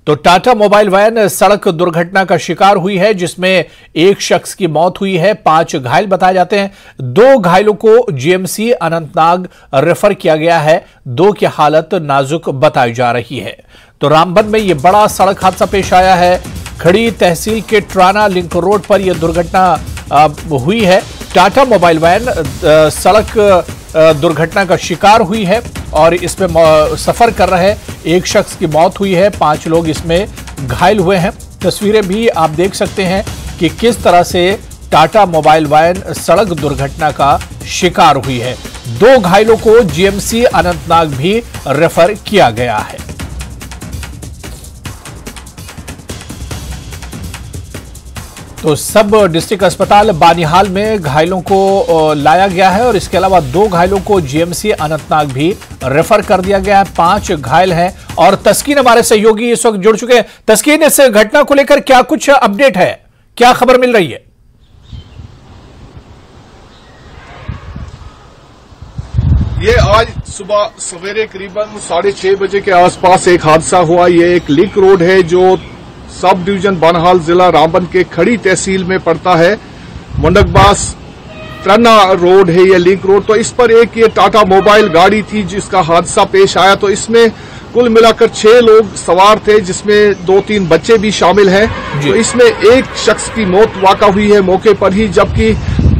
तो टाटा मोबाइल वैन सड़क दुर्घटना का शिकार हुई है जिसमें एक शख्स की मौत हुई है, पांच घायल बताए जाते हैं, दो घायलों को जीएमसी अनंतनाग रेफर किया गया है, दो की हालत नाजुक बताई जा रही है। तो रामबन में यह बड़ा सड़क हादसा पेश आया है, खड़ी तहसील के ट्राना लिंक रोड पर यह दुर्घटना हुई है, टाटा मोबाइल वैन सड़क दुर्घटना का शिकार हुई है और इसमें सफर कर रहे एक शख्स की मौत हुई है, पांच लोग इसमें घायल हुए हैं। तस्वीरें भी आप देख सकते हैं कि किस तरह से टाटा मोबाइल वैन सड़क दुर्घटना का शिकार हुई है। दो घायलों को जीएमसी अनंतनाग भी रेफर किया गया है। तो सब डिस्ट्रिक्ट अस्पताल बानिहाल में घायलों को लाया गया है और इसके अलावा दो घायलों को जीएमसी अनंतनाग भी रेफर कर दिया गया है। पांच घायल हैं और तस्कीन हमारे सहयोगी इस वक्त जुड़ चुके हैं। तस्कीन, इस घटना को लेकर क्या कुछ अपडेट है, क्या खबर मिल रही है? ये आज सुबह सवेरे करीबन साढ़े छह बजे के आसपास एक हादसा हुआ। ये एक लिंक रोड है जो सब डिवीजन बनहाल जिला रामबन के खड़ी तहसील में पड़ता है। मुंडकबास त्रना रोड है ये लिंक रोड। तो इस पर एक ये टाटा मोबाइल गाड़ी थी जिसका हादसा पेश आया। तो इसमें कुल मिलाकर छह लोग सवार थे जिसमें दो तीन बच्चे भी शामिल हैं। तो इसमें एक शख्स की मौत वाक़ा हुई है मौके पर ही, जबकि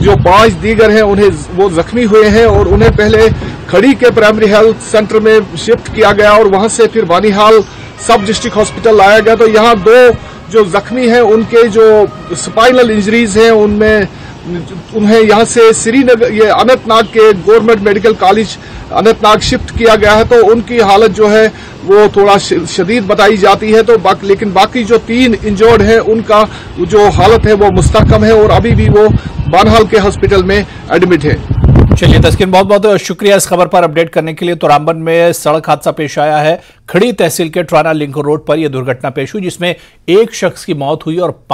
जो पांच दीगर हैं उन्हें वो जख्मी हुए हैं और उन्हें पहले खड़ी के प्राइमरी हेल्थ सेंटर में शिफ्ट किया गया और वहां से फिर बानिहाल सब डिस्ट्रिक्ट हॉस्पिटल लाया गया। तो यहाँ दो जो जख्मी हैं उनके जो स्पाइनल इंजरीज हैं उनमें उन्हें यहाँ से श्रीनगर ये अनंतनाग के government medical college Anantnag shift किया गया है। तो उनकी हालत जो है वो थोड़ा शदीद बताई जाती है। तो बाक, लेकिन बाकी जो तीन इंजर्ड हैं उनका जो हालत है वो मुस्तकम है और अभी भी वो बानहाल के हॉस्पिटल में एडमिट है। चलिए तस्किन, बहुत बहुत शुक्रिया इस खबर पर अपडेट करने के लिए। तो रामबन में सड़क हादसा पेश आया है। खड़ी तहसील के ट्राना लिंक रोड पर यह दुर्घटना पेश हुई जिसमें एक शख्स की मौत हुई और